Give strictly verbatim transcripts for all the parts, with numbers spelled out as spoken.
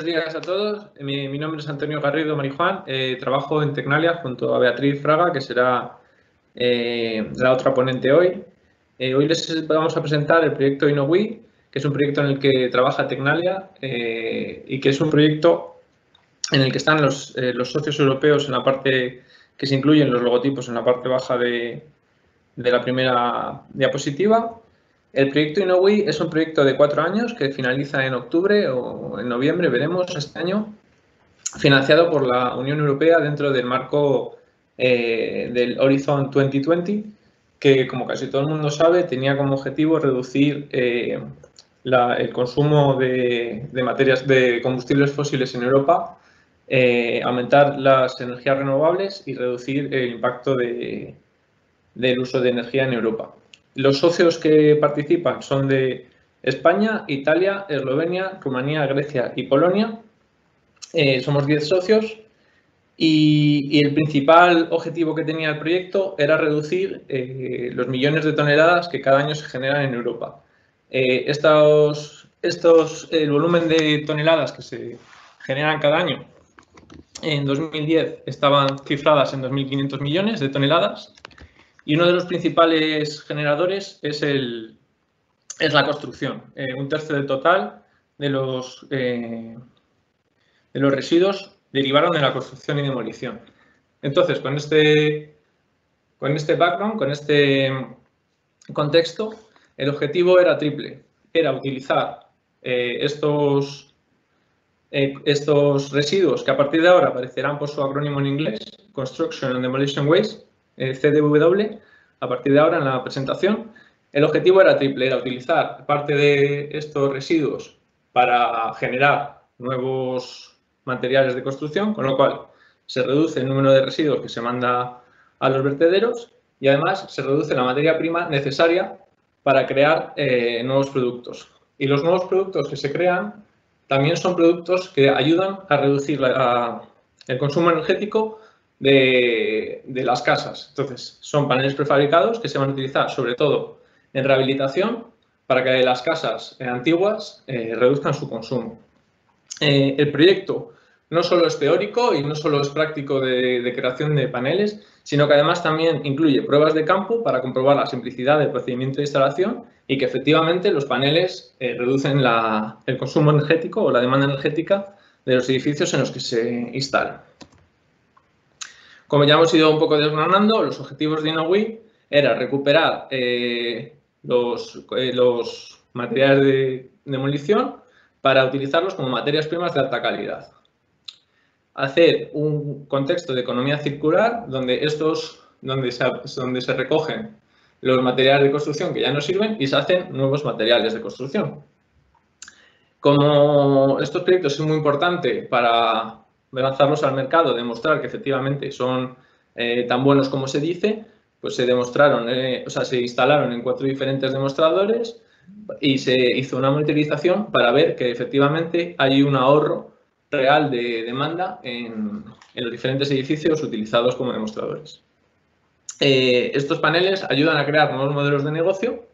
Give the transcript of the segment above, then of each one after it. buenos días a todos. Mi, mi nombre es Antonio Garrido Marijuán. Eh, trabajo en Tecnalia junto a Beatriz Fraga, que será eh, la otra ponente hoy. Eh, hoy les vamos a presentar el proyecto InnoWee, que es un proyecto en el que trabaja Tecnalia eh, y que es un proyecto en el que están los, eh, los socios europeos en la parte que se incluyen los logotipos en la parte baja de, de la primera diapositiva. El proyecto InnoWee es un proyecto de cuatro años que finaliza en octubre o en noviembre, veremos este año, financiado por la Unión Europea dentro del marco eh, del Horizonte dos mil veinte, que como casi todo el mundo sabe tenía como objetivo reducir eh, la, el consumo de, de materias de combustibles fósiles en Europa, eh, aumentar las energías renovables y reducir el impacto de, del uso de energía en Europa. Los socios que participan son de España, Italia, Eslovenia, Rumanía, Grecia y Polonia. Eh, somos diez socios y, y el principal objetivo que tenía el proyecto era reducir eh, los millones de toneladas que cada año se generan en Europa. Eh, estos, estos, el volumen de toneladas que se generan cada año en dos mil diez estaban cifradas en dos mil quinientos millones de toneladas. Y uno de los principales generadores es, el, es la construcción. Eh, un tercio del total de los, eh, de los residuos derivaron de la construcción y demolición. Entonces, con este, con este background, con este contexto, el objetivo era triple. Era utilizar eh, estos, eh, estos residuos que a partir de ahora aparecerán por su acrónimo en inglés, Construction and Demolition Waste, C D W, a partir de ahora en la presentación. El objetivo era triple, era utilizar parte de estos residuos para generar nuevos materiales de construcción, con lo cual se reduce el número de residuos que se manda a los vertederos y además se reduce la materia prima necesaria para crear eh, nuevos productos. Y los nuevos productos que se crean también son productos que ayudan a reducir la, a, el consumo energético De, de las casas. Entonces, son paneles prefabricados que se van a utilizar sobre todo en rehabilitación para que las casas antiguas eh, reduzcan su consumo. Eh, el proyecto no solo es teórico y no solo es práctico de, de creación de paneles, sino que además también incluye pruebas de campo para comprobar la simplicidad del procedimiento de instalación y que efectivamente los paneles eh, reducen la, el consumo energético o la demanda energética de los edificios en los que se instalan. Como ya hemos ido un poco desgranando, los objetivos de InnoWee era recuperar eh, los, eh, los materiales de demolición para utilizarlos como materias primas de alta calidad. Hacer un contexto de economía circular donde, estos, donde, se, donde se recogen los materiales de construcción que ya no sirven y se hacen nuevos materiales de construcción. Como estos proyectos son muy importantes para lanzarlos al mercado, demostrar que efectivamente son eh, tan buenos como se dice, pues se demostraron, eh, o sea, se instalaron en cuatro diferentes demostradores y se hizo una monitorización para ver que efectivamente hay un ahorro real de demanda en, en los diferentes edificios utilizados como demostradores. Eh, estos paneles ayudan a crear nuevos modelos de negocio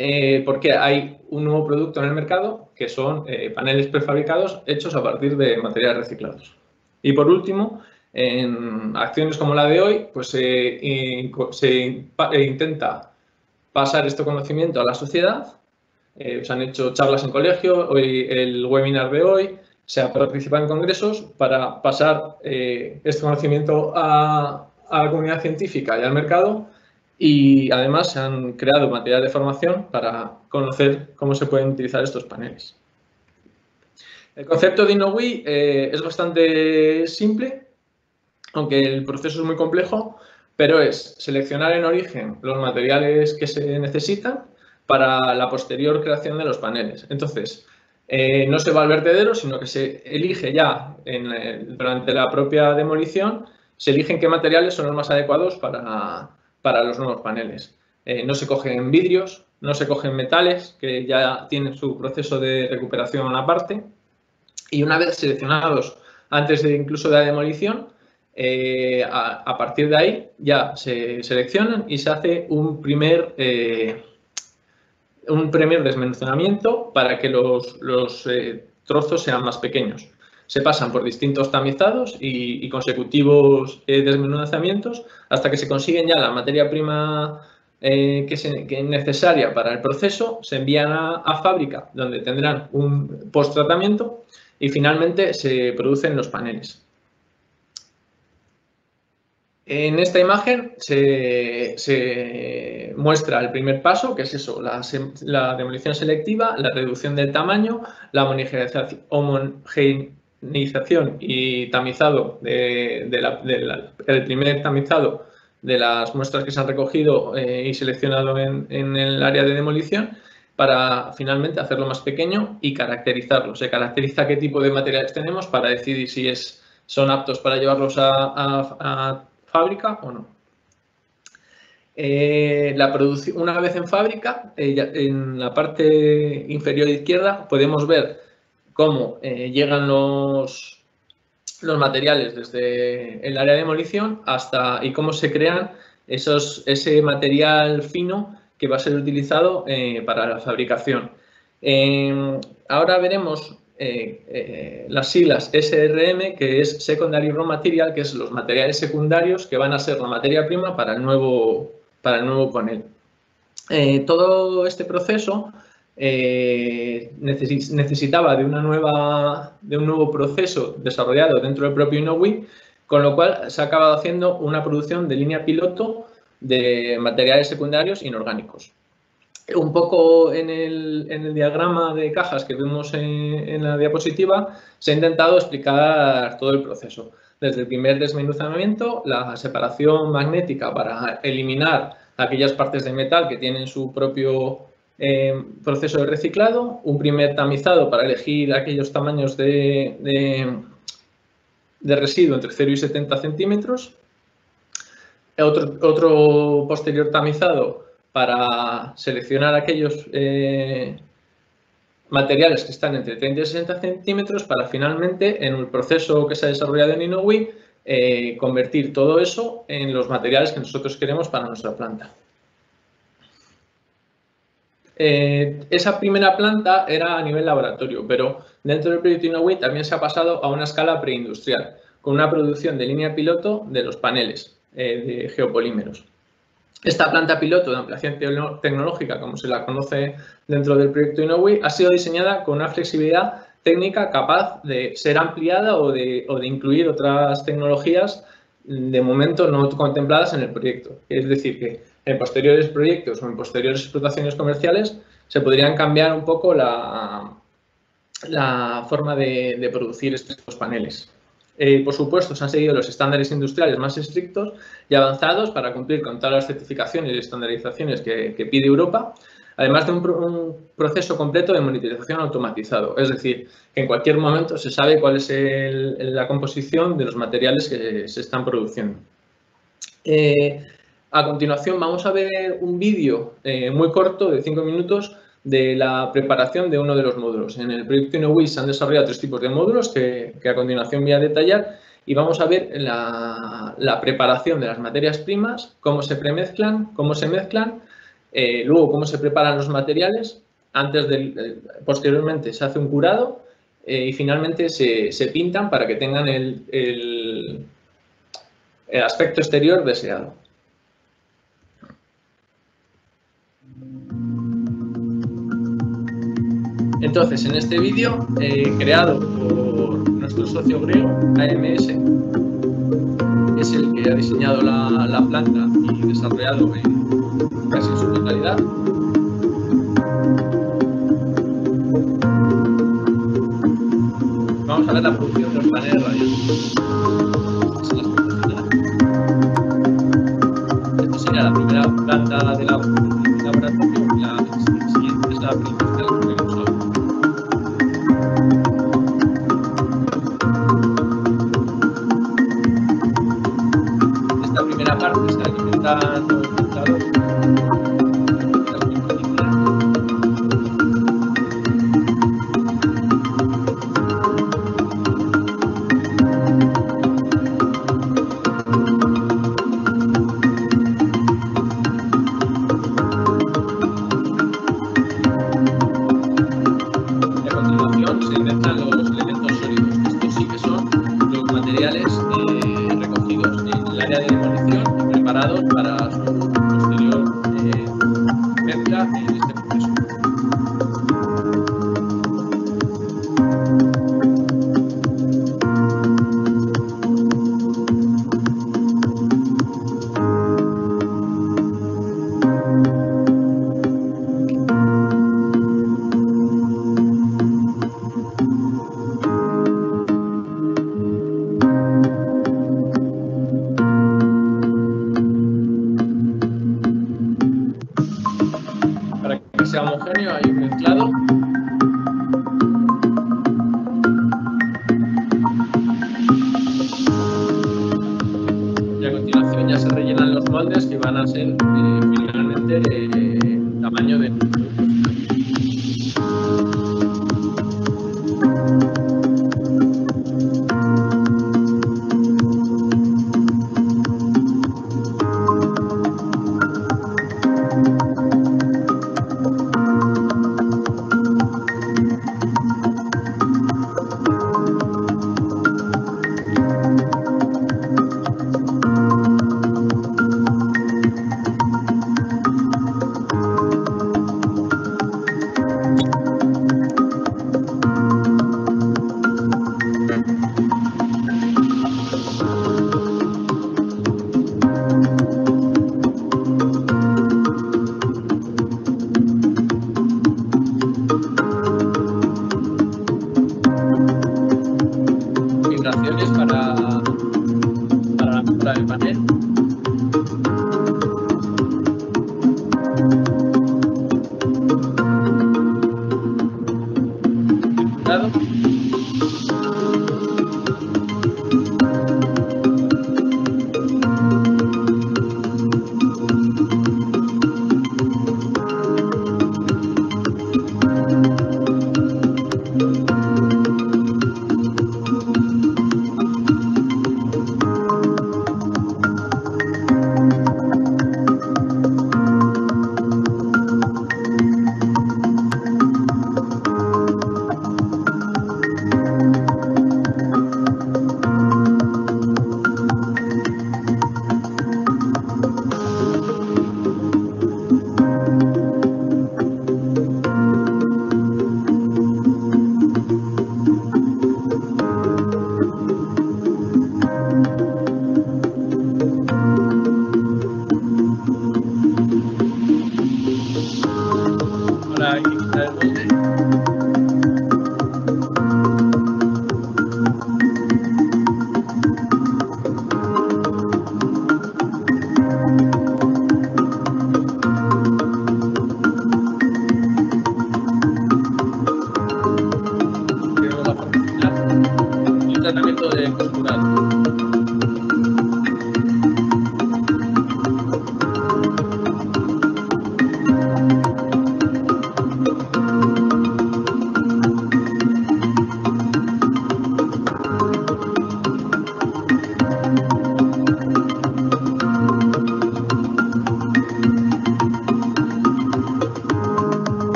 eh, porque hay un nuevo producto en el mercado que son eh, paneles prefabricados hechos a partir de materiales reciclados. Y por último, en acciones como la de hoy, pues eh, in, se in, pa, eh, intenta pasar este conocimiento a la sociedad. Eh, se han hecho charlas en colegio, hoy el webinar de hoy, se ha participado en congresos para pasar eh, este conocimiento a, a la comunidad científica y al mercado. Y además se han creado material de formación para conocer cómo se pueden utilizar estos paneles. El concepto de InnoWee eh, es bastante simple, aunque el proceso es muy complejo, pero es seleccionar en origen los materiales que se necesitan para la posterior creación de los paneles. Entonces, eh, no se va al vertedero, sino que se elige ya en el, durante la propia demolición, se eligen qué materiales son los más adecuados para... para los nuevos paneles. Eh, no se cogen vidrios, no se cogen metales, que ya tienen su proceso de recuperación aparte. Y una vez seleccionados, antes de incluso de la demolición, eh, a, a partir de ahí ya se seleccionan y se hace un primer, eh, un primer desmenuzamiento para que los, los eh, trozos sean más pequeños. Se pasan por distintos tamizados y, y consecutivos eh, desmenuzamientos hasta que se consiguen ya la materia prima eh, que, se, que es necesaria para el proceso, se envían a, a fábrica donde tendrán un post-tratamiento y finalmente se producen los paneles. En esta imagen se, se muestra el primer paso, que es eso, la, la demolición selectiva, la reducción del tamaño, la homogenización y tamizado de, de la, de la, el primer tamizado de las muestras que se han recogido eh, y seleccionado en, en el área de demolición para finalmente hacerlo más pequeño y caracterizarlo. Se caracteriza qué tipo de materiales tenemos para decidir si es, son aptos para llevarlos a, a, a fábrica o no. Eh, la producción, una vez en fábrica, eh, ya, en la parte inferior izquierda podemos ver cómo eh, llegan los, los materiales desde el área de demolición hasta y cómo se crean esos, ese material fino que va a ser utilizado eh, para la fabricación. Eh, ahora veremos Eh, eh, las siglas S R M, que es Secondary Raw Material, que es los materiales secundarios que van a ser la materia prima para el nuevo, para el nuevo panel. Eh, todo este proceso eh, necesit- necesitaba de, una nueva, de un nuevo proceso desarrollado dentro del propio InnoWee, con lo cual se ha acabado haciendo una producción de línea piloto de materiales secundarios inorgánicos. Un poco en el, en el diagrama de cajas que vemos en, en la diapositiva, se ha intentado explicar todo el proceso. Desde el primer desmenuzamiento, la separación magnética para eliminar aquellas partes de metal que tienen su propio eh, proceso de reciclado, un primer tamizado para elegir aquellos tamaños de, de, de residuo entre cero y setenta centímetros, otro, otro posterior tamizado para seleccionar aquellos eh, materiales que están entre treinta y sesenta centímetros para finalmente, en el proceso que se ha desarrollado en InnoWee, eh, convertir todo eso en los materiales que nosotros queremos para nuestra planta. Eh, esa primera planta era a nivel laboratorio, pero dentro del proyecto InnoWee también se ha pasado a una escala preindustrial, con una producción de línea piloto de los paneles eh, de geopolímeros. Esta planta piloto de ampliación tecnológica, como se la conoce dentro del proyecto InnoWee, ha sido diseñada con una flexibilidad técnica capaz de ser ampliada o de, o de incluir otras tecnologías de momento no contempladas en el proyecto. Es decir, que en posteriores proyectos o en posteriores explotaciones comerciales se podrían cambiar un poco la, la forma de, de producir estos paneles. Eh, por supuesto, se han seguido los estándares industriales más estrictos y avanzados para cumplir con todas las certificaciones y estandarizaciones que, que pide Europa, además de un, pro, un proceso completo de monitorización automatizado. Es decir, que en cualquier momento se sabe cuál es el, la composición de los materiales que se están produciendo. Eh, a continuación vamos a ver un vídeo eh, muy corto de cinco minutos de la preparación de uno de los módulos. En el proyecto InnoWee se han desarrollado tres tipos de módulos que, que a continuación voy a detallar y vamos a ver la, la preparación de las materias primas, cómo se premezclan, cómo se mezclan, eh, luego cómo se preparan los materiales, antes del, eh, posteriormente se hace un curado eh, y finalmente se, se pintan para que tengan el, el, el aspecto exterior deseado. Entonces, en este vídeo, eh, creado por nuestro socio griego, A M S, es el que ha diseñado la, la planta y desarrollado en, casi en su totalidad. Vamos a ver la producción de los paneles radiales. Esta es la primera. Esta sería la primera planta de la laboratorio y la siguiente es la primera. A continuación se inventan los área de demolición preparados para su posterior eh, mezcla en este proceso.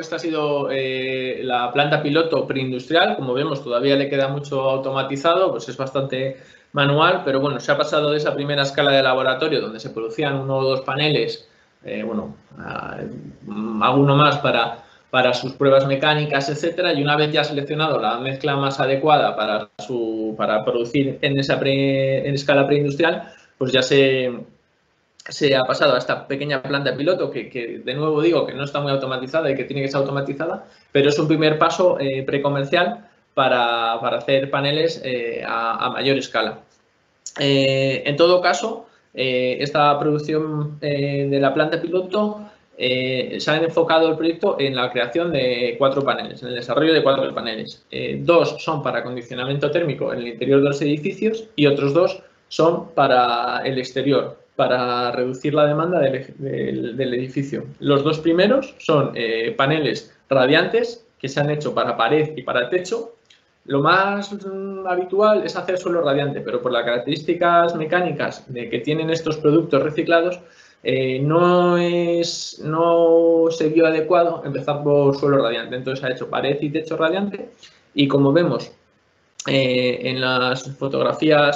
Esta ha sido eh, la planta piloto preindustrial. Como vemos, todavía le queda mucho automatizado, pues es bastante manual, pero bueno, se ha pasado de esa primera escala de laboratorio donde se producían uno o dos paneles, eh, bueno, a, a uno más para, para sus pruebas mecánicas, etcétera, y una vez ya seleccionado la mezcla más adecuada para su para producir en esa pre, en escala preindustrial, pues ya se, se ha pasado a esta pequeña planta piloto que, que, de nuevo digo, que no está muy automatizada y que tiene que ser automatizada, pero es un primer paso eh, precomercial para, para hacer paneles eh, a, a mayor escala. Eh, en todo caso, eh, esta producción eh, de la planta piloto, Eh, se han enfocado el proyecto en la creación de cuatro paneles, en el desarrollo de cuatro paneles. Eh, dos son para acondicionamiento térmico en el interior de los edificios y otros dos son para el exterior, para reducir la demanda del, del, del edificio. Los dos primeros son eh, paneles radiantes que se han hecho para pared y para techo. Lo más mm, habitual es hacer suelo radiante, pero por las características mecánicas de que tienen estos productos reciclados, Eh, no, es, no se vio adecuado empezar por suelo radiante. Entonces, ha hecho pared y techo radiante y, como vemos eh, en las fotografías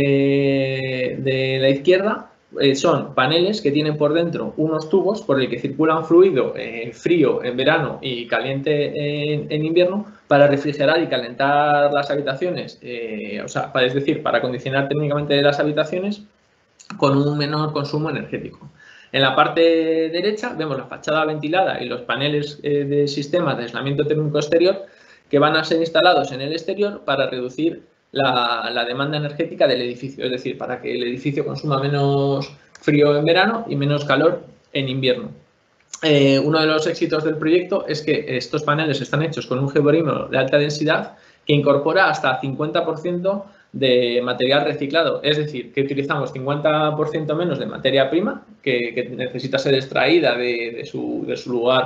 eh, de la izquierda, eh, son paneles que tienen por dentro unos tubos por el que circulan fluido eh, frío en verano y caliente en, en invierno para refrigerar y calentar las habitaciones, eh, o sea, para, es decir, para acondicionar térmicamente las habitaciones con un menor consumo energético. En la parte derecha vemos la fachada ventilada y los paneles de sistemas de aislamiento térmico exterior que van a ser instalados en el exterior para reducir la, la demanda energética del edificio, es decir, para que el edificio consuma menos frío en verano y menos calor en invierno. Eh, uno de los éxitos del proyecto es que estos paneles están hechos con un geopolimero de alta densidad que incorpora hasta cincuenta por ciento de material reciclado, es decir, que utilizamos cincuenta por ciento menos de materia prima que, que necesita ser extraída de, de, su, de su lugar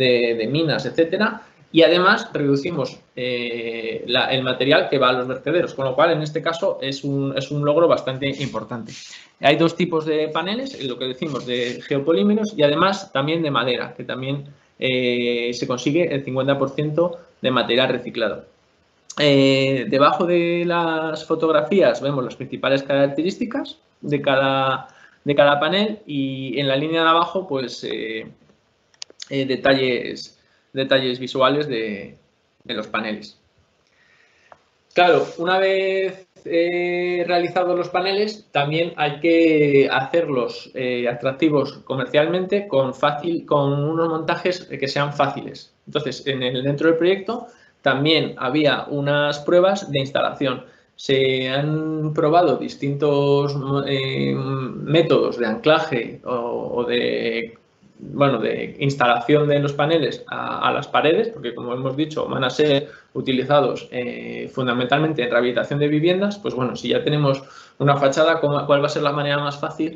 de, de minas, etcétera, y además reducimos eh, la, el material que va a los vertederos, con lo cual en este caso es un, es un logro bastante importante. Hay dos tipos de paneles, lo que decimos de geopolímeros y además también de madera, que también eh, se consigue el cincuenta por ciento de material reciclado. Eh, debajo de las fotografías vemos las principales características de cada, de cada panel y en la línea de abajo pues eh, eh, detalles, detalles visuales de, de los paneles. Claro, una vez eh, realizados los paneles también hay que hacerlos eh, atractivos comercialmente con, fácil, con unos montajes que sean fáciles. Entonces, en el, dentro del proyecto también había unas pruebas de instalación. Se han probado distintos eh, métodos de anclaje o, o de, bueno, de instalación de los paneles a, a las paredes, porque como hemos dicho van a ser utilizados eh, fundamentalmente en rehabilitación de viviendas. Pues bueno, si ya tenemos una fachada, ¿cuál va a ser la manera más fácil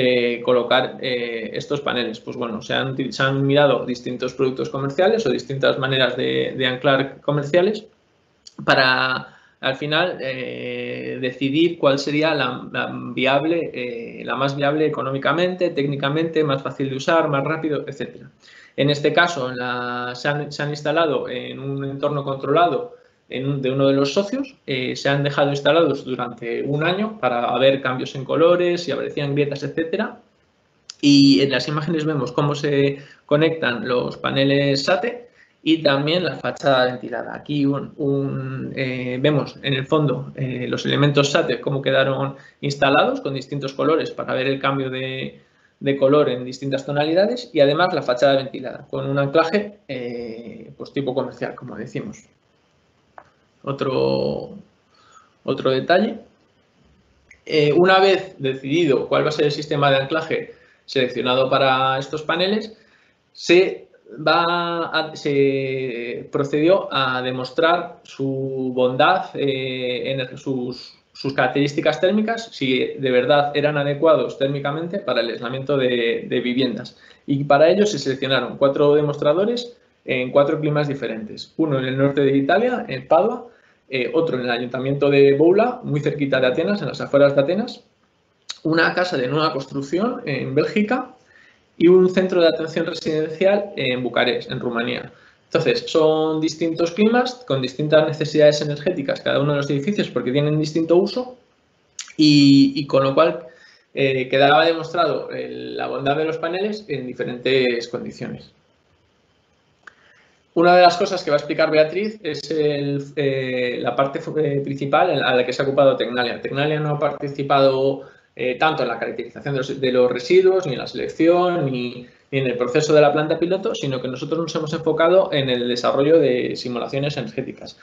de colocar eh, estos paneles? Pues bueno, se han, se han mirado distintos productos comerciales o distintas maneras de, de anclar comerciales para al final eh, decidir cuál sería la, la, viable, eh, la más viable económicamente, técnicamente, más fácil de usar, más rápido, etcétera. En este caso la, se, han, se han instalado en un entorno controlado de uno de los socios, eh, se han dejado instalados durante un año para ver cambios en colores, si aparecían grietas, etcétera. Y en las imágenes vemos cómo se conectan los paneles SATE y también la fachada ventilada. Aquí un, un, eh, vemos en el fondo eh, los elementos SATE cómo quedaron instalados con distintos colores para ver el cambio de, de color en distintas tonalidades y además la fachada ventilada con un anclaje eh, pues tipo comercial, como decimos. Otro, otro detalle. Eh, una vez decidido cuál va a ser el sistema de anclaje seleccionado para estos paneles, se, va a, se procedió a demostrar su bondad, eh, en el, sus, sus características térmicas, si de verdad eran adecuados térmicamente para el aislamiento de, de viviendas. Y para ello se seleccionaron cuatro demostradores en cuatro climas diferentes. Uno en el norte de Italia, en Padua, eh, otro en el ayuntamiento de Boula, muy cerquita de Atenas, en las afueras de Atenas, una casa de nueva construcción en Bélgica y un centro de atención residencial en Bucarest, en Rumanía. Entonces, son distintos climas con distintas necesidades energéticas cada uno de los edificios porque tienen distinto uso y, y con lo cual eh, quedaba demostrado el, la bondad de los paneles en diferentes condiciones. Una de las cosas que va a explicar Beatriz es el, eh, la parte principal a la que se ha ocupado Tecnalia. Tecnalia no ha participado eh, tanto en la caracterización de los, de los residuos, ni en la selección, ni, ni en el proceso de la planta piloto, sino que nosotros nos hemos enfocado en el desarrollo de simulaciones energéticas.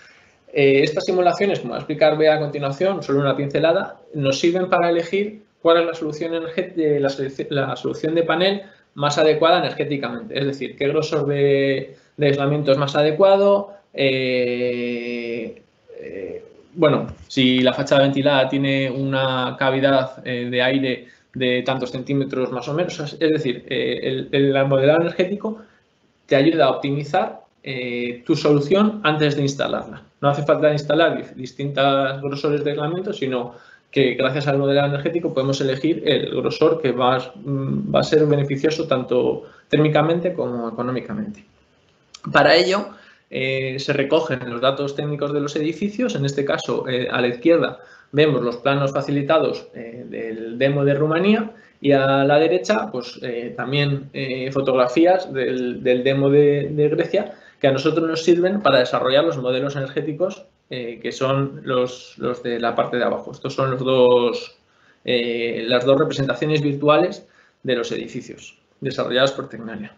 Eh, estas simulaciones, como va a explicar Bea a continuación, solo una pincelada, nos sirven para elegir cuál es la solución, la, la solución de panel más adecuada energéticamente. Es decir, qué grosor de, de aislamiento es más adecuado. Eh, eh, bueno, si la fachada ventilada tiene una cavidad eh, de aire de tantos centímetros más o menos. Es decir, eh, el, el modelado energético te ayuda a optimizar eh, tu solución antes de instalarla. No hace falta instalar distintos grosores de aislamiento, sino que gracias al modelado energético podemos elegir el grosor que va a, va a ser beneficioso tanto térmicamente como económicamente. Para ello eh, se recogen los datos técnicos de los edificios. En este caso, eh, a la izquierda vemos los planos facilitados eh, del demo de Rumanía y a la derecha pues eh, también eh, fotografías del, del demo de, de Grecia, que a nosotros nos sirven para desarrollar los modelos energéticos eh, que son los, los de la parte de abajo. Estos son los dos, eh, las dos representaciones virtuales de los edificios desarrollados por Tecnalia.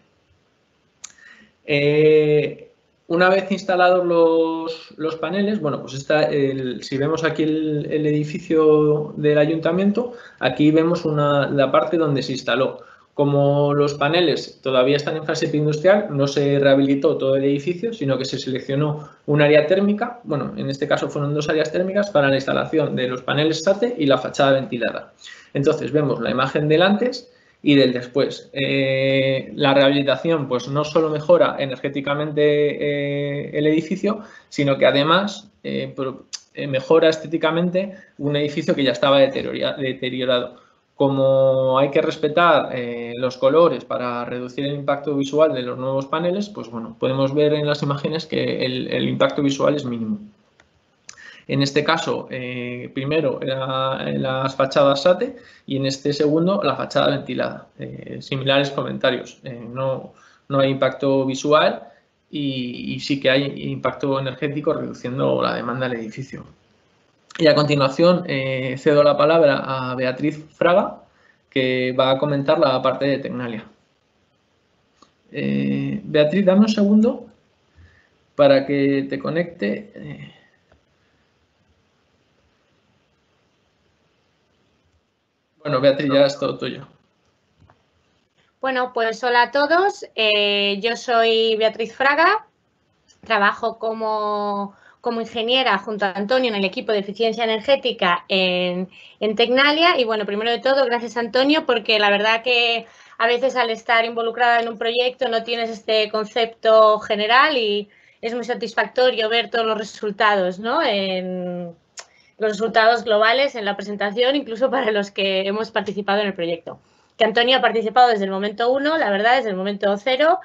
Eh, una vez instalados los, los paneles, bueno, pues está el, si vemos aquí el, el edificio del ayuntamiento, aquí vemos una, la parte donde se instaló. Como los paneles todavía están en fase industrial, no se rehabilitó todo el edificio, sino que se seleccionó un área térmica. Bueno, en este caso fueron dos áreas térmicas para la instalación de los paneles SATE y la fachada ventilada. Entonces, vemos la imagen del antes y del después. Eh, la rehabilitación pues no solo mejora energéticamente eh, el edificio, sino que además eh, mejora estéticamente un edificio que ya estaba deteriorado. Como hay que respetar eh, los colores para reducir el impacto visual de los nuevos paneles, pues bueno, podemos ver en las imágenes que el, el impacto visual es mínimo. En este caso, eh, primero la, las fachadas SATE y en este segundo la fachada ventilada. Eh, similares comentarios, eh, no, no hay impacto visual y, y sí que hay impacto energético reduciendo la demanda del edificio. Y a continuación eh, cedo la palabra a Beatriz Fraga, que va a comentar la parte de Tecnalia. Eh, Beatriz, dame un segundo para que te conecte. Eh. Bueno, Beatriz, ya es todo tuyo. Bueno, pues hola a todos. Eh, yo soy Beatriz Fraga, trabajo como... como ingeniera junto a Antonio en el equipo de eficiencia energética en, en Tecnalia. Y bueno, primero de todo, gracias Antonio, porque la verdad que a veces al estar involucrada en un proyecto no tienes este concepto general y es muy satisfactorio ver todos los resultados, ¿no? En los resultados globales en la presentación, incluso para los que hemos participado en el proyecto. Que Antonio ha participado desde el momento uno, la verdad, desde el momento cero,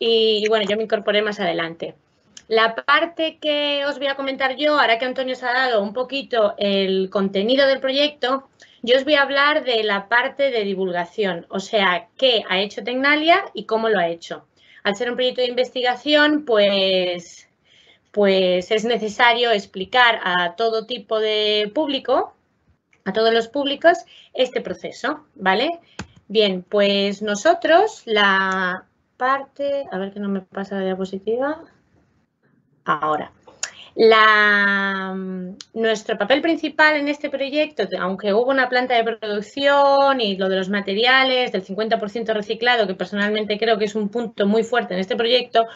y bueno, yo me incorporé más adelante. La parte que os voy a comentar yo, ahora que Antonio os ha dado un poquito el contenido del proyecto, yo os voy a hablar de la parte de divulgación, o sea, qué ha hecho Tecnalia y cómo lo ha hecho. Al ser un proyecto de investigación, pues, pues es necesario explicar a todo tipo de público, a todos los públicos, este proceso, ¿vale? Bien, pues nosotros la parte, a ver que no me pasa la diapositiva... Ahora, la, nuestro papel principal en este proyecto, aunque hubo una planta de producción y lo de los materiales, del cincuenta por ciento reciclado, que personalmente creo que es un punto muy fuerte en este proyecto,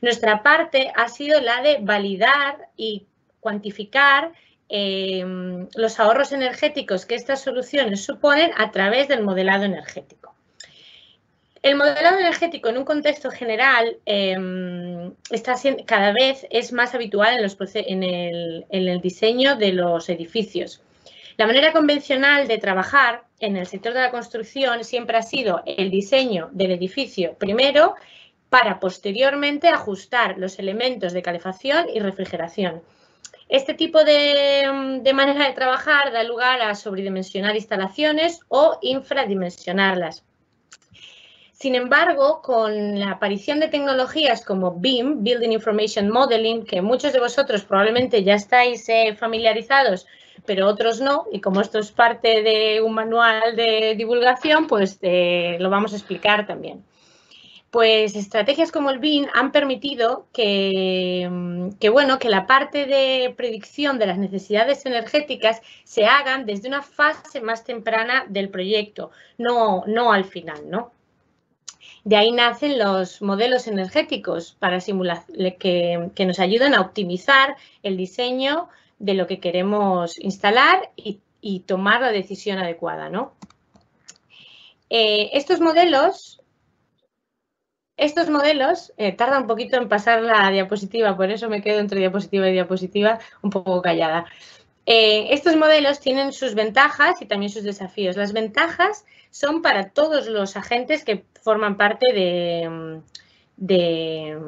nuestra parte ha sido la de validar y cuantificar eh, los ahorros energéticos que estas soluciones suponen a través del modelado energético. El modelado energético en un contexto general eh, está siendo, cada vez es más habitual en, los, en, el, en el diseño de los edificios. La manera convencional de trabajar en el sector de la construcción siempre ha sido el diseño del edificio primero para posteriormente ajustar los elementos de calefacción y refrigeración. Este tipo de, de manera de trabajar da lugar a sobredimensionar instalaciones o infradimensionarlas. Sin embargo, con la aparición de tecnologías como B I M, Building Information Modeling, que muchos de vosotros probablemente ya estáis eh, familiarizados, pero otros no, y como esto es parte de un manual de divulgación, pues eh, lo vamos a explicar también. Pues estrategias como el B I M han permitido que, que, bueno, que la parte de predicción de las necesidades energéticas se hagan desde una fase más temprana del proyecto, no, no al final, ¿no? De ahí nacen los modelos energéticos para simular, que, que nos ayudan a optimizar el diseño de lo que queremos instalar y, y tomar la decisión adecuada, ¿no? Eh, estos modelos, estos modelos eh, tarda un poquito en pasar la diapositiva, por eso me quedo entre diapositiva y diapositiva un poco callada. Eh, estos modelos tienen sus ventajas y también sus desafíos. Las ventajas son para todos los agentes que forman parte de, de,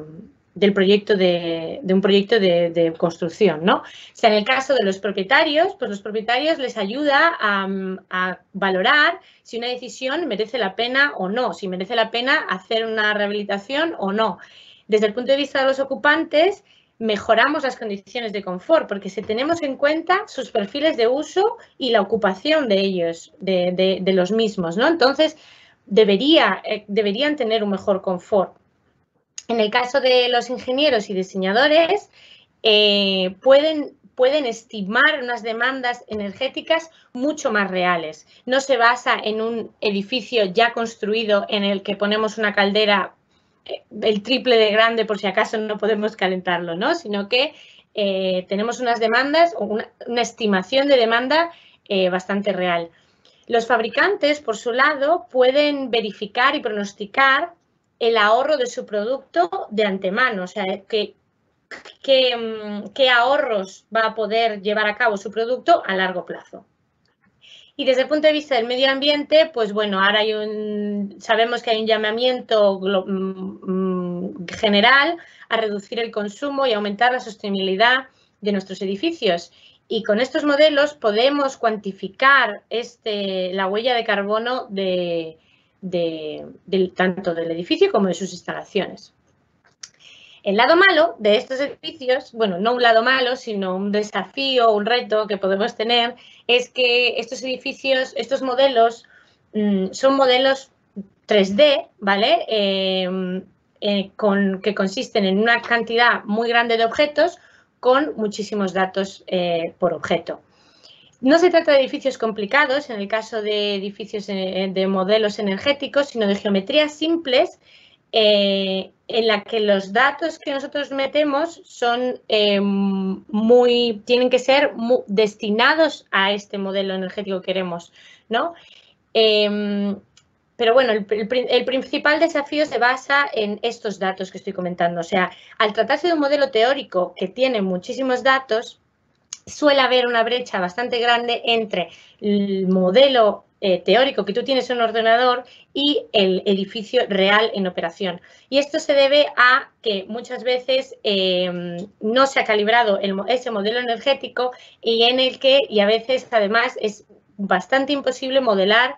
del proyecto de, de un proyecto de, de construcción, ¿no? O sea, en el caso de los propietarios, pues los propietarios les ayuda a, a valorar si una decisión merece la pena o no, si merece la pena hacer una rehabilitación o no. Desde el punto de vista de los ocupantes, mejoramos las condiciones de confort porque si tenemos en cuenta sus perfiles de uso y la ocupación de ellos, de, de, de los mismos, ¿no? Entonces, debería, eh, deberían tener un mejor confort. En el caso de los ingenieros y diseñadores, eh, pueden, pueden estimar unas demandas energéticas mucho más reales. No se basa en un edificio ya construido en el que ponemos una caldera el triple de grande por si acaso no podemos calentarlo, ¿no? Sino que eh, tenemos unas demandas o una, una estimación de demanda eh, bastante real. Los fabricantes, por su lado, pueden verificar y pronosticar el ahorro de su producto de antemano, o sea, que, que, qué ahorros va a poder llevar a cabo su producto a largo plazo. Y desde el punto de vista del medio ambiente, pues bueno, ahora hay un, sabemos que hay un llamamiento general a reducir el consumo y aumentar la sostenibilidad de nuestros edificios. Y con estos modelos podemos cuantificar este, la huella de carbono de, de, del, tanto del edificio como de sus instalaciones. El lado malo de estos edificios, bueno, no un lado malo, sino un desafío, un reto que podemos tener, es que estos edificios, estos modelos, mmm, son modelos tres D, ¿vale? Eh, eh, con, que consisten en una cantidad muy grande de objetos con muchísimos datos eh, por objeto. No se trata de edificios complicados, en el caso de edificios eh, de modelos energéticos, sino de geometrías simples, Eh, en la que los datos que nosotros metemos son eh, muy, tienen que ser muy destinados a este modelo energético que queremos, ¿no? Eh, pero bueno, el, el, el principal desafío se basa en estos datos que estoy comentando. O sea, al tratarse de un modelo teórico que tiene muchísimos datos, suele haber una brecha bastante grande entre el modelo Eh, teórico que tú tienes en un ordenador y el edificio real en operación. Y esto se debe a que muchas veces eh, no se ha calibrado el, ese modelo energético y en el que, y a veces además es bastante imposible modelar,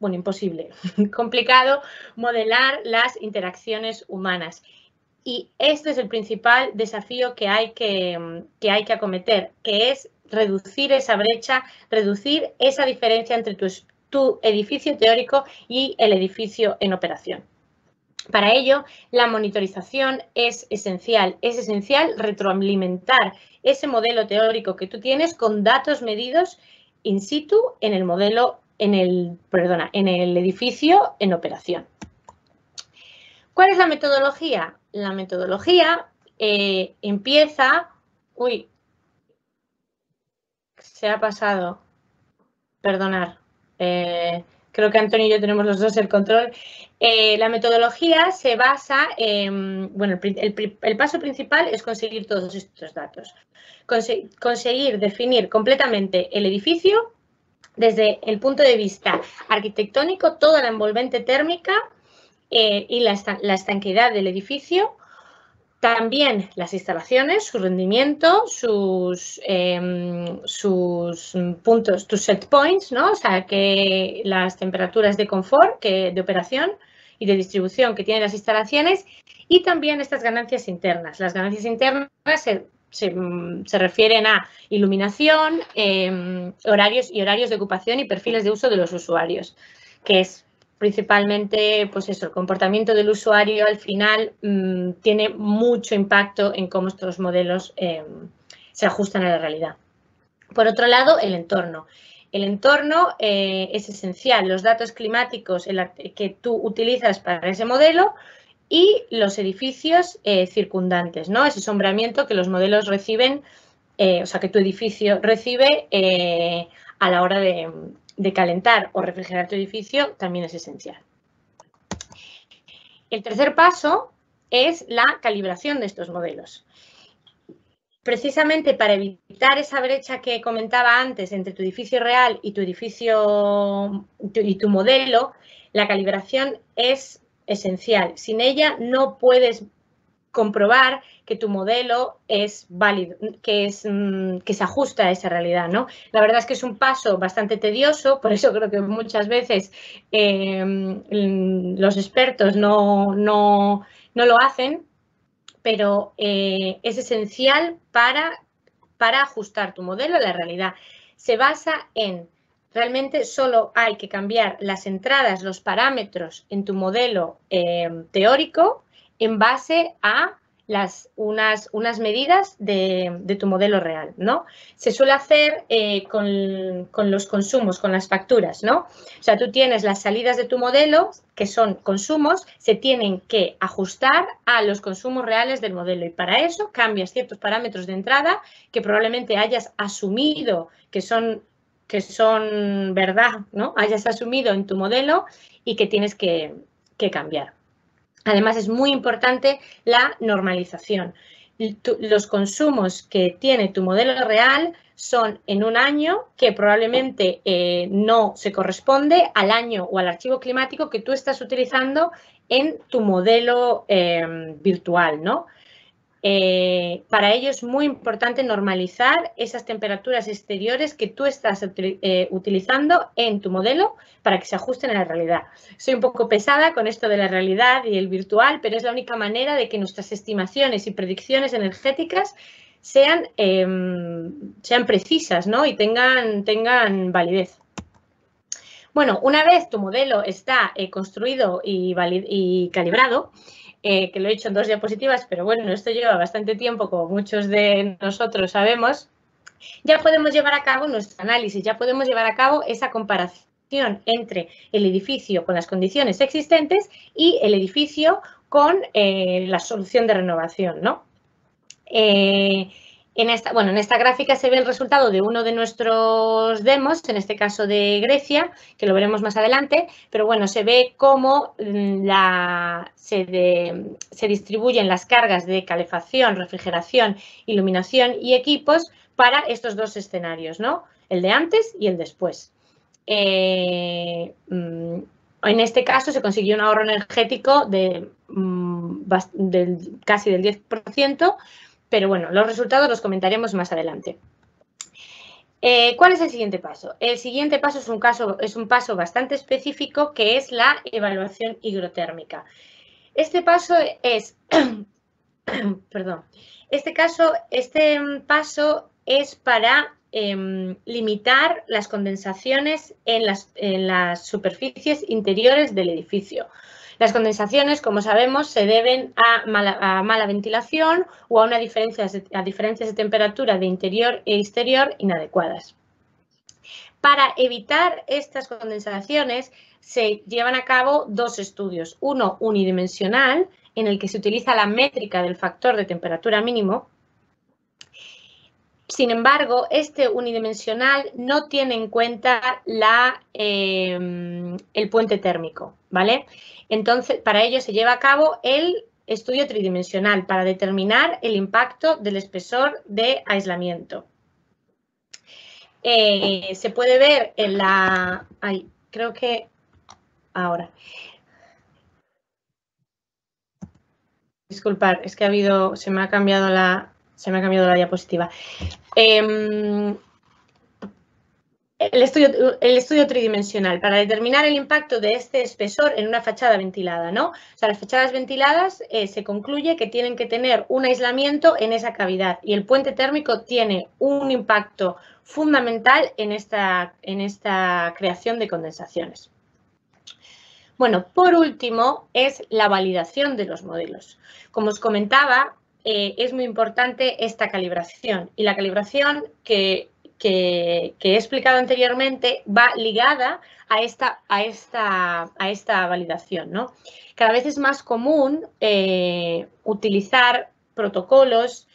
bueno, imposible, complicado modelar las interacciones humanas. Y este es el principal desafío que hay que, que, hay que acometer, que es reducir esa brecha, reducir esa diferencia entre tus tu edificio teórico y el edificio en operación. Para ello, la monitorización es esencial. Es esencial retroalimentar ese modelo teórico que tú tienes con datos medidos in situ en el modelo, en el, perdona, en el edificio en operación. ¿Cuál es la metodología? La metodología eh, empieza... Uy, se ha pasado. Perdonar. Eh, creo que Antonio y yo tenemos los dos el control. Eh, la metodología se basa en, bueno, el, el, el paso principal es conseguir todos estos datos. Conse- conseguir definir completamente el edificio desde el punto de vista arquitectónico, toda la envolvente térmica eh, y la, la estanqueidad del edificio. También las instalaciones, su rendimiento, sus, eh, sus puntos, tus set points, ¿no? O sea, que las temperaturas de confort, que de operación y de distribución que tienen las instalaciones y también estas ganancias internas. Las ganancias internas se, se, se refieren a iluminación, eh, horarios y horarios de ocupación y perfiles de uso de los usuarios, que es principalmente, pues eso, el comportamiento del usuario al final mmm, tiene mucho impacto en cómo estos modelos eh, se ajustan a la realidad. Por otro lado, el entorno. El entorno eh, es esencial, los datos climáticos en la que tú utilizas para ese modelo y los edificios eh, circundantes, ¿no? Ese asombramiento que los modelos reciben, eh, o sea, que tu edificio recibe eh, a la hora de... de calentar o refrigerar tu edificio también es esencial. El tercer paso es la calibración de estos modelos. Precisamente para evitar esa brecha que comentaba antes entre tu edificio real y tu edificio tu, y tu modelo, la calibración es esencial. Sin ella no puedes comprobar que tu modelo es válido, que, es, que se ajusta a esa realidad, ¿no? La verdad es que es un paso bastante tedioso, por eso creo que muchas veces eh, los expertos no, no, no lo hacen, pero eh, es esencial para, para ajustar tu modelo a la realidad. Se basa en, realmente solo hay que cambiar las entradas, los parámetros en tu modelo eh, teórico, en base a las, unas, unas medidas de, de tu modelo real, ¿no? Se suele hacer eh, con, con los consumos, con las facturas, ¿no? O sea, tú tienes las salidas de tu modelo, que son consumos, se tienen que ajustar a los consumos reales del modelo y para eso cambias ciertos parámetros de entrada que probablemente hayas asumido que son, que son verdad, ¿no? Hayas asumido en tu modelo y que tienes que, que cambiar. Además, es muy importante la normalización. Los consumos que tiene tu modelo real son en un año que probablemente eh, no se corresponde al año o al archivo climático que tú estás utilizando en tu modelo eh, virtual, ¿no? Eh, para ello es muy importante normalizar esas temperaturas exteriores que tú estás eh, utilizando en tu modelo para que se ajusten a la realidad. Soy un poco pesada con esto de la realidad y el virtual, pero es la única manera de que nuestras estimaciones y predicciones energéticas sean, eh, sean precisas, ¿no? Y tengan, tengan validez. Bueno, una vez tu modelo está eh, construido y, y calibrado, Eh, que lo he hecho en dos diapositivas, pero bueno, esto lleva bastante tiempo, como muchos de nosotros sabemos, ya podemos llevar a cabo nuestro análisis, ya podemos llevar a cabo esa comparación entre el edificio con las condiciones existentes y el edificio con eh, la solución de renovación, ¿no? Eh, en esta, bueno, en esta gráfica se ve el resultado de uno de nuestros demos, en este caso de Grecia, que lo veremos más adelante, pero bueno, se ve cómo la, se, de, se distribuyen las cargas de calefacción, refrigeración, iluminación y equipos para estos dos escenarios, ¿no? El de antes y el después. Eh, en este caso se consiguió un ahorro energético de, de casi del diez por ciento, pero bueno, los resultados los comentaremos más adelante. Eh, ¿Cuál es el siguiente paso? El siguiente paso es un, caso, es un paso bastante específico que es la evaluación hidrotérmica. Este paso es, perdón, este caso, este paso es para eh, limitar las condensaciones en las, en las superficies interiores del edificio. Las condensaciones, como sabemos, se deben a mala, a mala ventilación o a, una diferencia, a diferencias de temperatura de interior e exterior inadecuadas. Para evitar estas condensaciones se llevan a cabo dos estudios. Uno unidimensional, en el que se utiliza la métrica del factor de temperatura mínimo. Sin embargo, este unidimensional no tiene en cuenta la, eh, el puente térmico, ¿vale? Entonces, para ello se lleva a cabo el estudio tridimensional para determinar el impacto del espesor de aislamiento. Eh, se puede ver en la... Ay, creo que... Ahora. Disculpad, es que ha habido... Se me ha cambiado la... Se me ha cambiado la diapositiva. Eh, El estudio, el estudio tridimensional para determinar el impacto de este espesor en una fachada ventilada, ¿no? O sea, las fachadas ventiladas eh, se concluye que tienen que tener un aislamiento en esa cavidad y el puente térmico tiene un impacto fundamental en esta, en esta creación de condensaciones. Bueno, por último, es la validación de los modelos. Como os comentaba, eh, es muy importante esta calibración y la calibración que... Que, que he explicado anteriormente va ligada a esta, a esta, a esta validación, ¿no? Cada vez es más común eh, utilizar protocolos,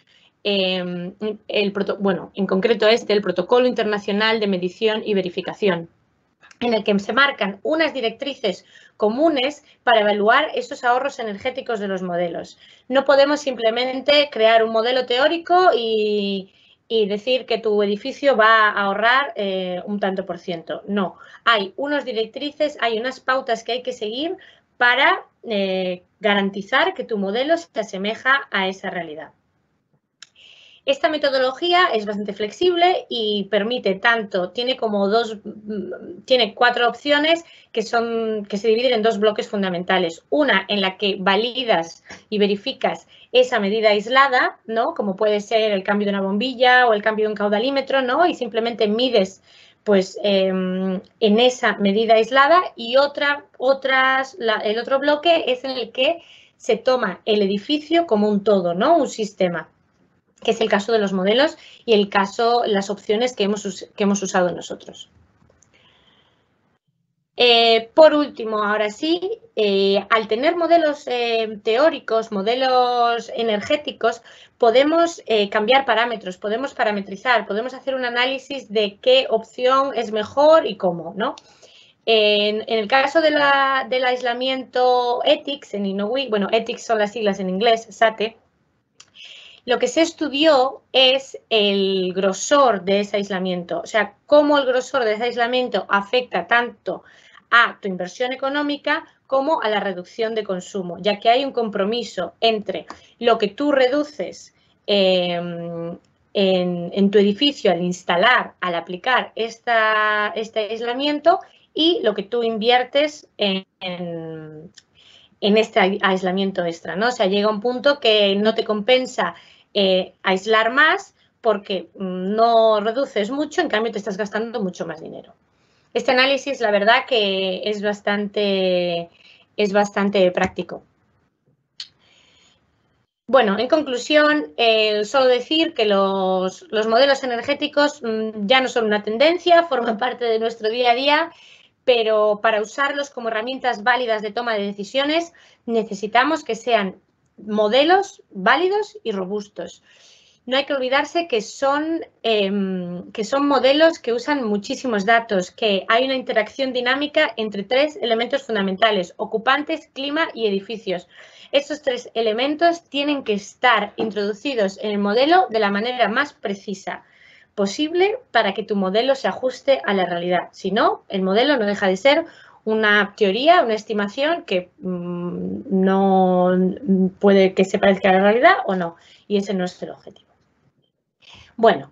eh, el proto, bueno, en concreto este, el Protocolo Internacional de Medición y Verificación, en el que se marcan unas directrices comunes para evaluar esos ahorros energéticos de los modelos. No podemos simplemente crear un modelo teórico y... y decir que tu edificio va a ahorrar eh, un tanto por ciento. No, hay unas directrices, hay unas pautas que hay que seguir para eh, garantizar que tu modelo se asemeja a esa realidad. Esta metodología es bastante flexible y permite tanto, tiene como dos, tiene cuatro opciones que son, que se dividen en dos bloques fundamentales. Una en la que validas y verificas esa medida aislada, ¿no? Como puede ser el cambio de una bombilla o el cambio de un caudalímetro, ¿no? Y simplemente mides, pues, eh, en esa medida aislada. Y otra, otras, la, el otro bloque es en el que se toma el edificio como un todo, ¿no? Un sistema, que es el caso de los modelos y el caso, las opciones que hemos, que hemos usado nosotros. Eh, por último, ahora sí, eh, al tener modelos eh, teóricos, modelos energéticos, podemos eh, cambiar parámetros, podemos parametrizar, podemos hacer un análisis de qué opción es mejor y cómo, ¿no? En, en el caso de la, del aislamiento E T I C S en InnoWee, bueno, E T I C S son las siglas en inglés, SATE, lo que se estudió es el grosor de ese aislamiento, o sea, cómo el grosor de ese aislamiento afecta tanto a tu inversión económica como a la reducción de consumo, ya que hay un compromiso entre lo que tú reduces eh, en, en tu edificio al instalar, al aplicar esta, este aislamiento y lo que tú inviertes en, en, en este aislamiento extra, ¿no? O sea, llega un punto que no te compensa Eh, aislar más porque no reduces mucho, en cambio te estás gastando mucho más dinero. Este análisis, la verdad, que es bastante, es bastante práctico. Bueno, en conclusión, eh, solo decir que los, los modelos energéticos ya no son una tendencia, forman parte de nuestro día a día, pero para usarlos como herramientas válidas de toma de decisiones necesitamos que sean modelos válidos y robustos. No hay que olvidarse que son, eh, que son modelos que usan muchísimos datos, que hay una interacción dinámica entre tres elementos fundamentales: ocupantes, clima y edificios. Estos tres elementos tienen que estar introducidos en el modelo de la manera más precisa posible para que tu modelo se ajuste a la realidad. Si no, el modelo no deja de ser una teoría, una estimación que mmm, no puede que se parezca a la realidad o no, y ese no es el objetivo. Bueno,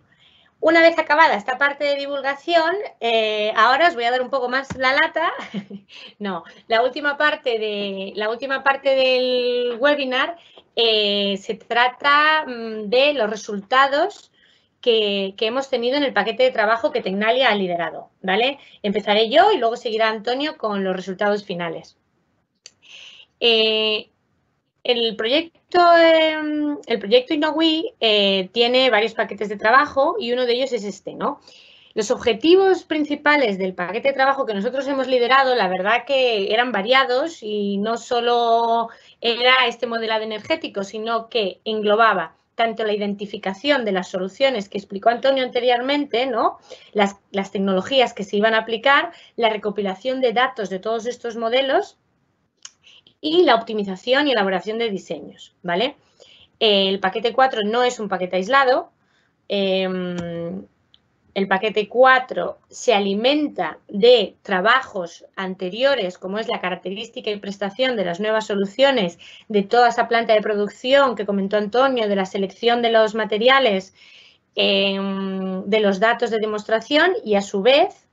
una vez acabada esta parte de divulgación, eh, ahora os voy a dar un poco más la lata. No, la última parte de la última parte del webinar eh, se trata mmm, de los resultados Que, que hemos tenido en el paquete de trabajo que Tecnalia ha liderado, ¿vale? Empezaré yo y luego seguirá Antonio con los resultados finales. Eh, el proyecto, eh, el proyecto InnoWee eh, tiene varios paquetes de trabajo y uno de ellos es este, ¿no? Los objetivos principales del paquete de trabajo que nosotros hemos liderado, la verdad que eran variados y no solo era este modelado energético, sino que englobaba tanto la identificación de las soluciones que explicó Antonio anteriormente, ¿no? Las, las tecnologías que se iban a aplicar, la recopilación de datos de todos estos modelos y la optimización y elaboración de diseños, ¿vale? El paquete cuatro no es un paquete aislado. Eh, el paquete cuatro se alimenta de trabajos anteriores, como es la característica y prestación de las nuevas soluciones, de toda esa planta de producción que comentó Antonio, de la selección de los materiales, eh, de los datos de demostración y, a su vez,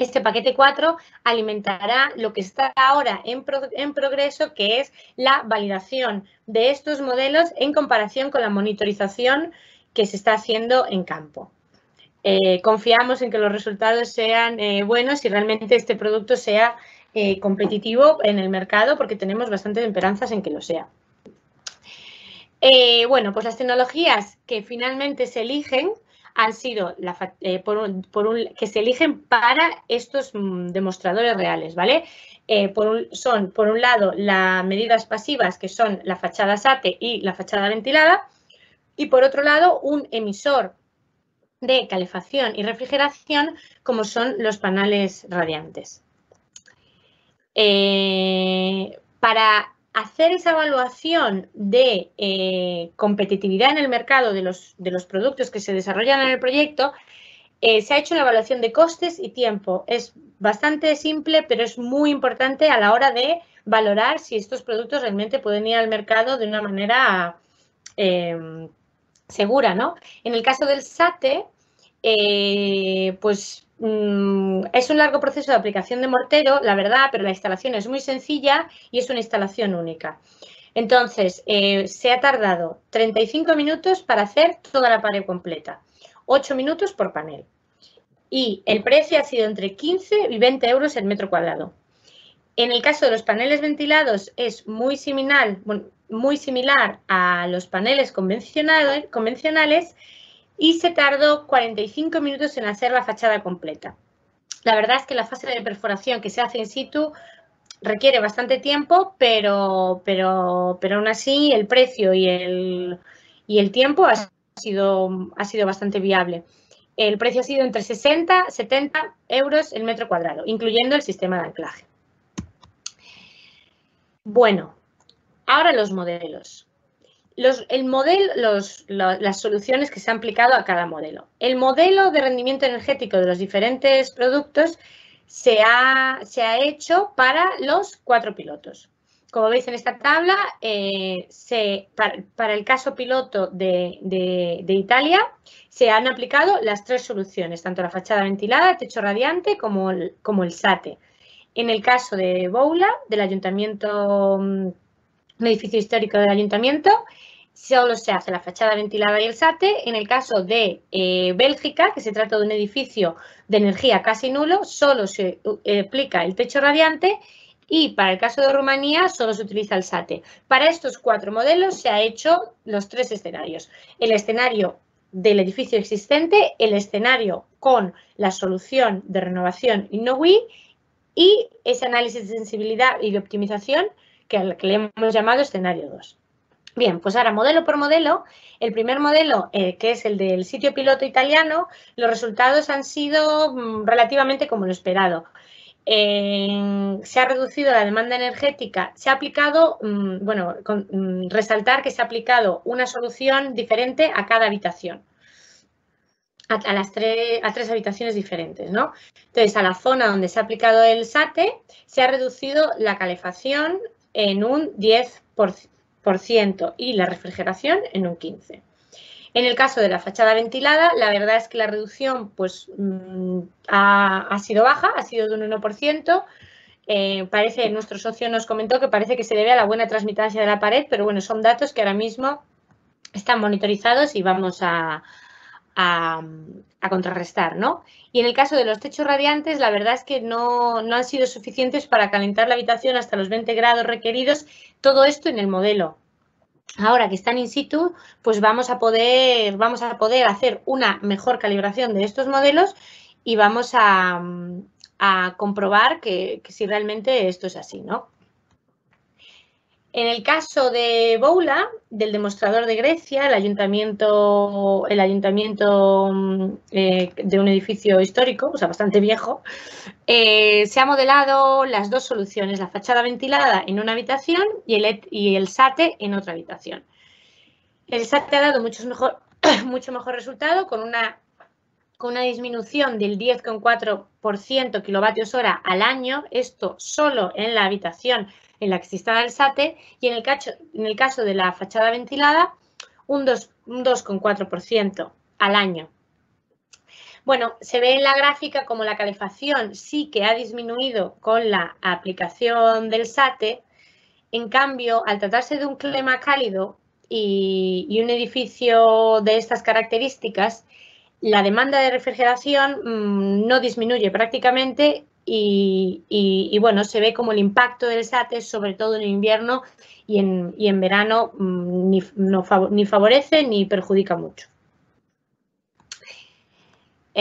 Este paquete cuatro alimentará lo que está ahora en, pro, en progreso, que es la validación de estos modelos en comparación con la monitorización que se está haciendo en campo. Eh, confiamos en que los resultados sean eh, buenos y realmente este producto sea eh, competitivo en el mercado, porque tenemos bastantes esperanzas en que lo sea. Eh, bueno, pues las tecnologías que finalmente se eligen han sido la, eh, por un, por un, que se eligen para estos demostradores reales, ¿vale? Eh, por un, son, por un lado, las medidas pasivas, que son la fachada SATE y la fachada ventilada, y por otro lado, un emisor de calefacción y refrigeración, como son los paneles radiantes. Eh, para hacer esa evaluación de eh, competitividad en el mercado de los, de los productos que se desarrollan en el proyecto, eh, se ha hecho una evaluación de costes y tiempo. Es bastante simple, pero es muy importante a la hora de valorar si estos productos realmente pueden ir al mercado de una manera eh, segura, ¿no? En el caso del SATE, eh, pues es un largo proceso de aplicación de mortero, la verdad, pero la instalación es muy sencilla y es una instalación única. Entonces, eh, se ha tardado treinta y cinco minutos para hacer toda la pared completa, ocho minutos por panel. Y el precio ha sido entre quince y veinte euros el metro cuadrado. En el caso de los paneles ventilados es muy similar, bueno, muy similar a los paneles convencionales, y se tardó cuarenta y cinco minutos en hacer la fachada completa. La verdad es que la fase de perforación que se hace in situ requiere bastante tiempo, pero, pero, pero aún así el precio y el, y el tiempo ha sido, ha sido bastante viable. El precio ha sido entre sesenta y setenta euros el metro cuadrado, incluyendo el sistema de anclaje. Bueno, ahora los modelos. Los, el modelo, los, los, las soluciones que se han aplicado a cada modelo. El modelo de rendimiento energético de los diferentes productos se ha, se ha hecho para los cuatro pilotos. Como veis en esta tabla, eh, se, para, para el caso piloto de, de, de Italia, se han aplicado las tres soluciones, tanto la fachada ventilada, techo radiante como el, como el SATE. En el caso de Boula, del ayuntamiento, un edificio histórico del ayuntamiento, solo se hace la fachada ventilada y el SATE. En el caso de eh, Bélgica, que se trata de un edificio de energía casi nulo, solo se eh, aplica el techo radiante, y para el caso de Rumanía solo se utiliza el SATE. Para estos cuatro modelos se han hecho los tres escenarios. El escenario del edificio existente, el escenario con la solución de renovación InnoWee y ese análisis de sensibilidad y de optimización que, al que le hemos llamado escenario dos. Bien, pues ahora modelo por modelo. El primer modelo, eh, que es el del sitio piloto italiano, los resultados han sido mm, relativamente como lo esperado. Eh, se ha reducido la demanda energética, se ha aplicado, mm, bueno, con, mm, resaltar que se ha aplicado una solución diferente a cada habitación, a, a las tres, a tres habitaciones diferentes, ¿no? Entonces, a la zona donde se ha aplicado el SATE, se ha reducido la calefacción en un diez por ciento. Y la refrigeración en un quince por ciento. En el caso de la fachada ventilada, la verdad es que la reducción pues, ha, ha sido baja, ha sido de un uno por ciento. Eh, parece, nuestro socio nos comentó que parece que se debe a la buena transmitancia de la pared, pero bueno, son datos que ahora mismo están monitorizados y vamos a, a, a contrarrestar, ¿no? Y en el caso de los techos radiantes, la verdad es que no, no han sido suficientes para calentar la habitación hasta los veinte grados requeridos. Todo esto en el modelo. Ahora que están in situ, pues vamos a poder, vamos a poder hacer una mejor calibración de estos modelos y vamos a, a comprobar que, que si realmente esto es así, ¿no? En el caso de Boula, del demostrador de Grecia, el ayuntamiento, el ayuntamiento eh, de un edificio histórico, o sea, bastante viejo, eh, se ha modelado las dos soluciones, la fachada ventilada en una habitación y el, y el SATE en otra habitación. El SATE ha dado mucho mejor, mucho mejor resultado, con una, con una disminución del diez coma cuatro por ciento kilovatios hora al año, esto solo en la habitación en la que se instala el SATE, y en el caso, en el caso de la fachada ventilada, un dos coma cuatro por ciento al año. Bueno, se ve en la gráfica como la calefacción sí que ha disminuido con la aplicación del SATE. En cambio, al tratarse de un clima cálido y, y un edificio de estas características, la demanda de refrigeración mmm, no disminuye prácticamente y, y, y, bueno, se ve como el impacto del SATE, sobre todo en invierno y en, y en verano, mmm, ni, no, ni favorece ni perjudica mucho.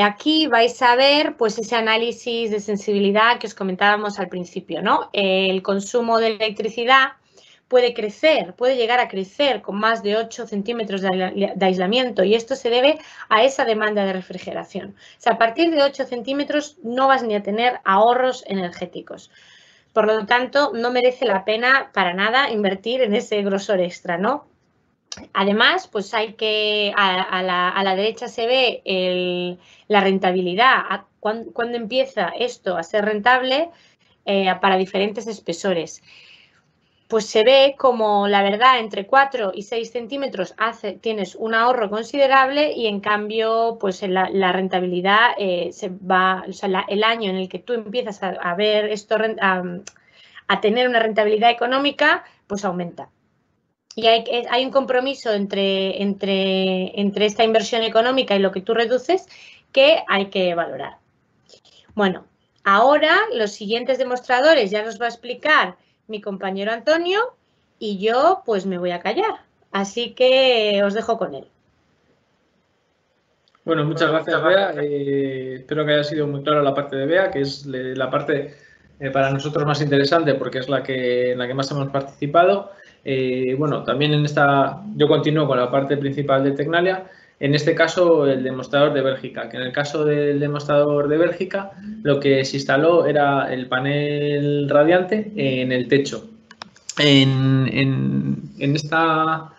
Aquí vais a ver pues ese análisis de sensibilidad que os comentábamos al principio, ¿no? El consumo de electricidad puede crecer, puede llegar a crecer con más de ocho centímetros de aislamiento y esto se debe a esa demanda de refrigeración. O sea, a partir de ocho centímetros no vas ni a tener ahorros energéticos. Por lo tanto, no merece la pena para nada invertir en ese grosor extra, ¿no? Además, pues hay que, a, a, la, a la derecha se ve el, la rentabilidad, cuándo, cuándo empieza esto a ser rentable eh, para diferentes espesores. Pues se ve como la verdad entre cuatro y seis centímetros hace, tienes un ahorro considerable y en cambio pues la, la rentabilidad eh, se va, o sea, la, el año en el que tú empiezas a, a ver esto, a, a tener una rentabilidad económica, pues aumenta. Y hay, hay un compromiso entre, entre, entre esta inversión económica y lo que tú reduces que hay que valorar. Bueno, ahora los siguientes demostradores ya nos va a explicar mi compañero Antonio y yo pues me voy a callar. Así que os dejo con él. Bueno, muchas gracias, Bea. Eh, espero que haya sido muy clara la parte de Bea, que es la parte eh, para nosotros más interesante porque es la que, en la que más hemos participado. Eh, bueno, también en esta, yo continúo con la parte principal de Tecnalia, en este caso el demostrador de Bélgica, que en el caso del demostrador de Bélgica lo que se instaló era el panel radiante en el techo. En, en, en, esta,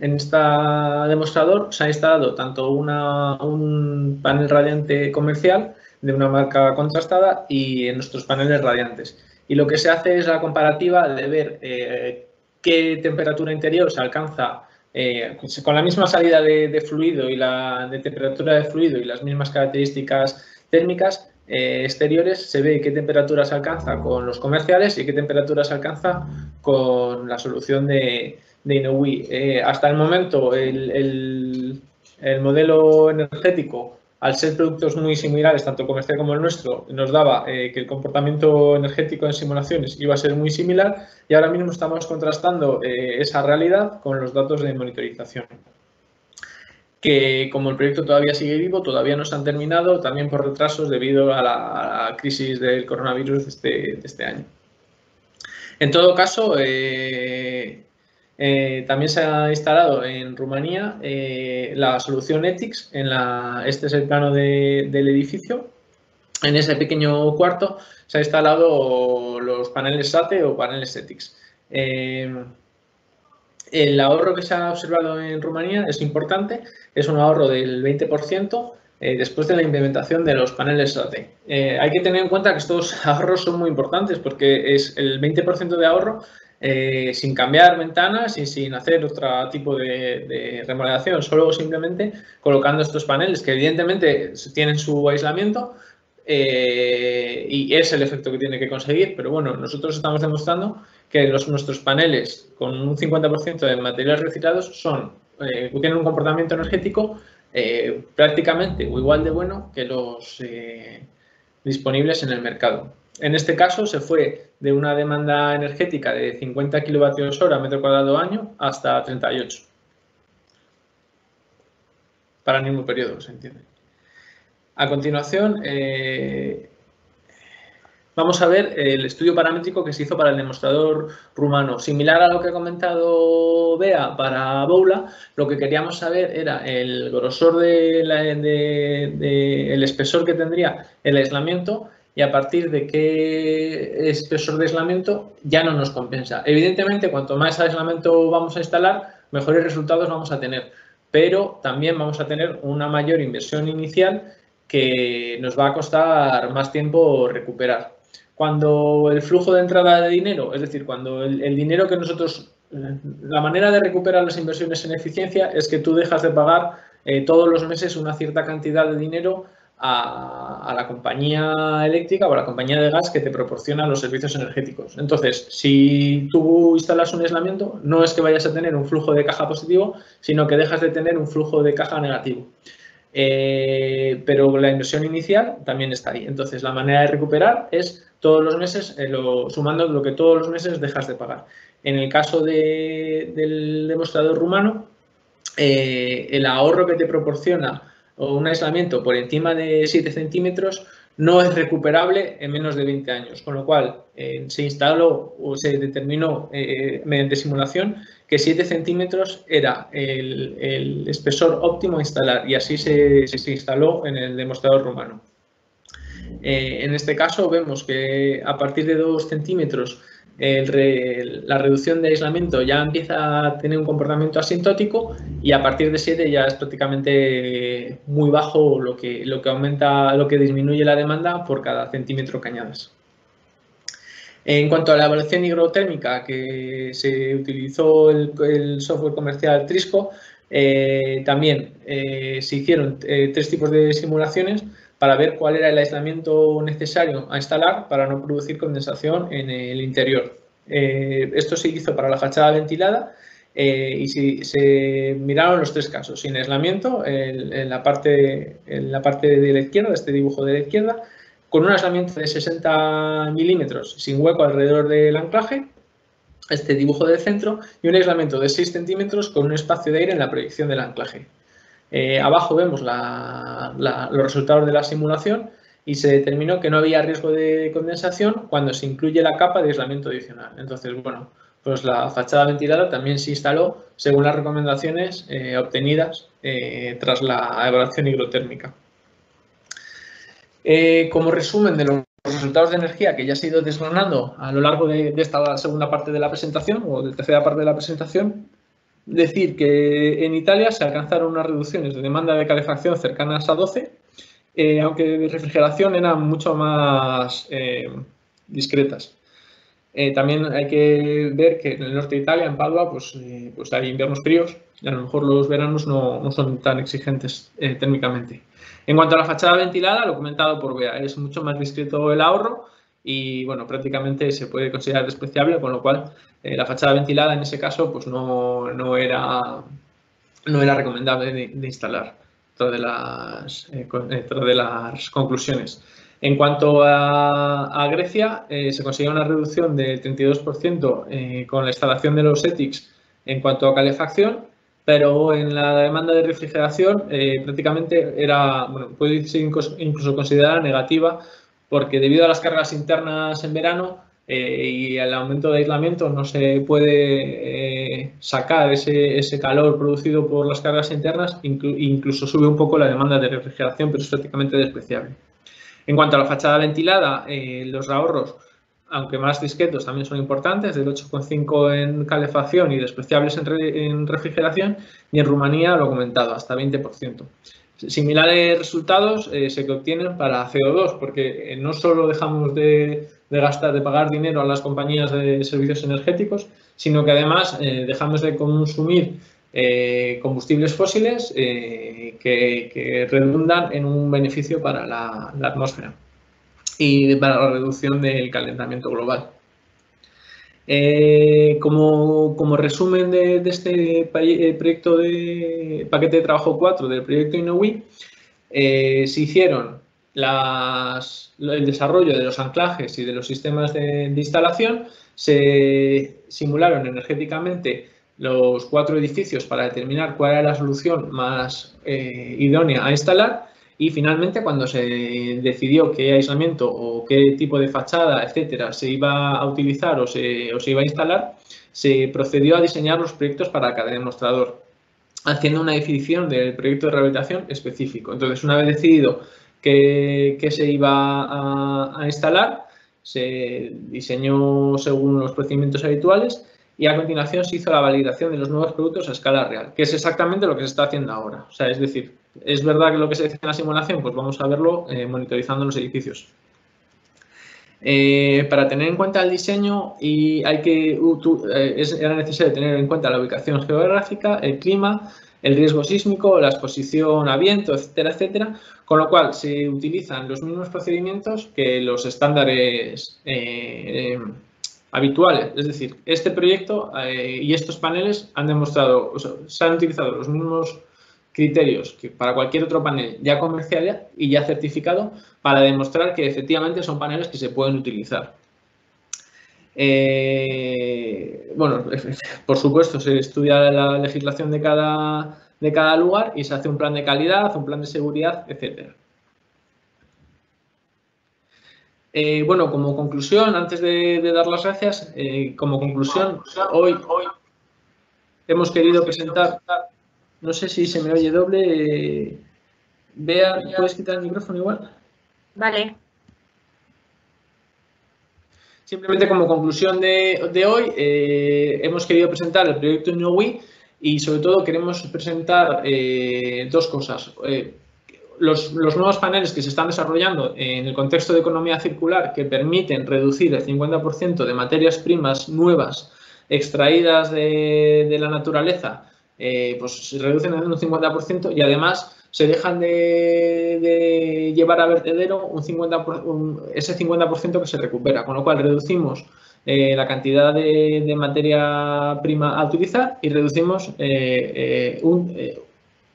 en esta demostrador se ha instalado tanto una, un panel radiante comercial de una marca contrastada y en nuestros paneles radiantes. Y lo que se hace es la comparativa de ver eh, qué temperatura interior se alcanza eh, con la misma salida de, de fluido y la de temperatura de fluido y las mismas características térmicas eh, exteriores. Se ve qué temperatura se alcanza con los comerciales y qué temperatura se alcanza con la solución de, de InnoWee. Eh, hasta el momento el, el, el modelo energético, al ser productos muy similares, tanto el comercial como el nuestro, nos daba eh, que el comportamiento energético en simulaciones iba a ser muy similar y ahora mismo estamos contrastando eh, esa realidad con los datos de monitorización. Que como el proyecto todavía sigue vivo, todavía no se han terminado, también por retrasos debido a la, a la crisis del coronavirus de este, de este año. En todo caso, eh, Eh, también se ha instalado en Rumanía eh, la solución E T I C S, en la, este es el plano de, del edificio. En ese pequeño cuarto se han instalado los paneles SATE o paneles E T I C S. Eh, el ahorro que se ha observado en Rumanía es importante, es un ahorro del veinte por ciento eh, después de la implementación de los paneles SATE. Eh, hay que tener en cuenta que estos ahorros son muy importantes porque es el veinte por ciento de ahorro Eh, sin cambiar ventanas y sin hacer otro tipo de, de remodelación, solo simplemente colocando estos paneles que evidentemente tienen su aislamiento eh, y es el efecto que tiene que conseguir, pero bueno, nosotros estamos demostrando que los, nuestros paneles con un cincuenta por ciento de materiales reciclados son, eh, tienen un comportamiento energético eh, prácticamente o igual de bueno que los eh, disponibles en el mercado. En este caso se fue de una demanda energética de cincuenta kilovatios hora metro cuadrado año hasta treinta y ocho. Para el mismo periodo, se entiende. A continuación, eh, vamos a ver el estudio paramétrico que se hizo para el demostrador rumano. Similar a lo que ha comentado Bea para Boula, lo que queríamos saber era el grosor del de de, de, el espesor que tendría el aislamiento. Y a partir de qué espesor de aislamiento ya no nos compensa. Evidentemente, cuanto más aislamiento vamos a instalar, mejores resultados vamos a tener. Pero también vamos a tener una mayor inversión inicial que nos va a costar más tiempo recuperar. Cuando el flujo de entrada de dinero, es decir, cuando el, el dinero que nosotros... La manera de recuperar las inversiones en eficiencia es que tú dejas de pagar eh, todos los meses una cierta cantidad de dinero a, a la compañía eléctrica o a la compañía de gas que te proporciona los servicios energéticos. Entonces, si tú instalas un aislamiento, no es que vayas a tener un flujo de caja positivo, sino que dejas de tener un flujo de caja negativo. Eh, pero la inversión inicial también está ahí. Entonces, la manera de recuperar es todos los meses, eh, lo, sumando lo que todos los meses dejas de pagar. En el caso de, del demostrador rumano, eh, el ahorro que te proporciona un aislamiento por encima de siete centímetros no es recuperable en menos de veinte años. Con lo cual, eh, se instaló o se determinó eh, mediante simulación que siete centímetros era el, el espesor óptimo a instalar, y así se, se instaló en el demostrador rumano. Eh, en este caso vemos que a partir de dos centímetros el re, la reducción de aislamiento ya empieza a tener un comportamiento asintótico, y a partir de siete ya es prácticamente muy bajo lo que, lo que aumenta, lo que disminuye la demanda por cada centímetro que añades. En cuanto a la evaluación hidrotérmica, que se utilizó el, el software comercial Trisco, eh, también eh, se hicieron eh, tres tipos de simulaciones para ver cuál era el aislamiento necesario a instalar para no producir condensación en el interior. Eh, esto se hizo para la fachada ventilada eh, y se, se miraron los tres casos: sin aislamiento, en, en, la parte, en la parte de la izquierda, este dibujo de la izquierda, con un aislamiento de sesenta milímetros sin hueco alrededor del anclaje, este dibujo del centro, y un aislamiento de seis centímetros con un espacio de aire en la proyección del anclaje. Eh, abajo vemos la, la, los resultados de la simulación, y se determinó que no había riesgo de condensación cuando se incluye la capa de aislamiento adicional. Entonces, bueno, pues la fachada ventilada también se instaló según las recomendaciones eh, obtenidas eh, tras la evaluación hidrotérmica. Eh, como resumen de los resultados de energía que ya se ha ido desgranando a lo largo de, de esta segunda parte de la presentación, o de la tercera parte de la presentación, decir que en Italia se alcanzaron unas reducciones de demanda de calefacción cercanas a doce, eh, aunque de refrigeración eran mucho más eh, discretas. Eh, también hay que ver que en el norte de Italia, en Padua, pues, eh, pues hay inviernos fríos, y a lo mejor los veranos no, no son tan exigentes eh, térmicamente. En cuanto a la fachada ventilada, lo comentado por Bea, es mucho más discreto el ahorro, y bueno, prácticamente se puede considerar despreciable, con lo cual eh, la fachada ventilada en ese caso pues no, no, era, no era recomendable de, de instalar, tras de, las, eh, con, eh, tras de las conclusiones. En cuanto a, a Grecia, eh, se consiguió una reducción del treinta y dos por ciento eh, con la instalación de los E T I C S en cuanto a calefacción, pero en la demanda de refrigeración eh, prácticamente era, bueno, puede ser incluso considerada negativa, porque debido a las cargas internas en verano eh, y al aumento de aislamiento no se puede eh, sacar ese, ese calor producido por las cargas internas, inclu incluso sube un poco la demanda de refrigeración, pero es prácticamente despreciable. En cuanto a la fachada ventilada, eh, los ahorros, aunque más discretos, también son importantes, del ocho coma cinco en calefacción y despreciables en, re en refrigeración, y en Rumanía lo he comentado, hasta veinte por ciento. Similares resultados eh, se obtienen para C O dos, porque eh, no solo dejamos de, de gastar, de pagar dinero a las compañías de servicios energéticos, sino que además eh, dejamos de consumir eh, combustibles fósiles eh, que, que redundan en un beneficio para la, la atmósfera y para la reducción del calentamiento global. Eh, como, como resumen de, de este proyecto de paquete de trabajo cuatro del proyecto InnoWee, eh, se hicieron las, el desarrollo de los anclajes y de los sistemas de, de instalación, se simularon energéticamente los cuatro edificios para determinar cuál era la solución más eh, idónea a instalar, y finalmente, cuando se decidió qué aislamiento o qué tipo de fachada, etcétera, se iba a utilizar o se, o se iba a instalar, se procedió a diseñar los proyectos para cada demostrador, haciendo una definición del proyecto de rehabilitación específico. Entonces, una vez decidido qué, qué se iba a, a instalar, se diseñó según los procedimientos habituales, y a continuación se hizo la validación de los nuevos productos a escala real, que es exactamente lo que se está haciendo ahora. O sea, es decir, es verdad que lo que se dice en la simulación, pues vamos a verlo eh, monitorizando los edificios. Eh, para tener en cuenta el diseño, y hay que, uh, tú, eh, es, era necesario tener en cuenta la ubicación geográfica, el clima, el riesgo sísmico, la exposición a viento, etcétera, etcétera. Con lo cual, se utilizan los mismos procedimientos que los estándares eh, eh, habituales. Es decir, este proyecto eh, y estos paneles han demostrado, o sea, se han utilizado los mismos criterios que para cualquier otro panel ya comercial y ya certificado para demostrar que efectivamente son paneles que se pueden utilizar. Eh, bueno, por supuesto, se estudia la legislación de cada, de cada lugar y se hace un plan de calidad, un plan de seguridad, etcétera. Eh, bueno, como conclusión, antes de, de dar las gracias, eh, como conclusión, hoy, hoy hemos querido presentar... No sé si se me oye doble. Bea, ¿puedes quitar el micrófono igual? Vale. Simplemente como conclusión de, de hoy, eh, hemos querido presentar el proyecto InnoWee y sobre todo queremos presentar eh, dos cosas. Eh, los, los nuevos paneles que se están desarrollando en el contexto de economía circular que permiten reducir el cincuenta por ciento de materias primas nuevas extraídas de, de la naturaleza. Eh, pues se reducen en un cincuenta por ciento y además se dejan de, de llevar a vertedero un cincuenta por, un, ese cincuenta por ciento que se recupera, con lo cual reducimos eh, la cantidad de, de materia prima a utilizar y reducimos eh, eh, un, eh,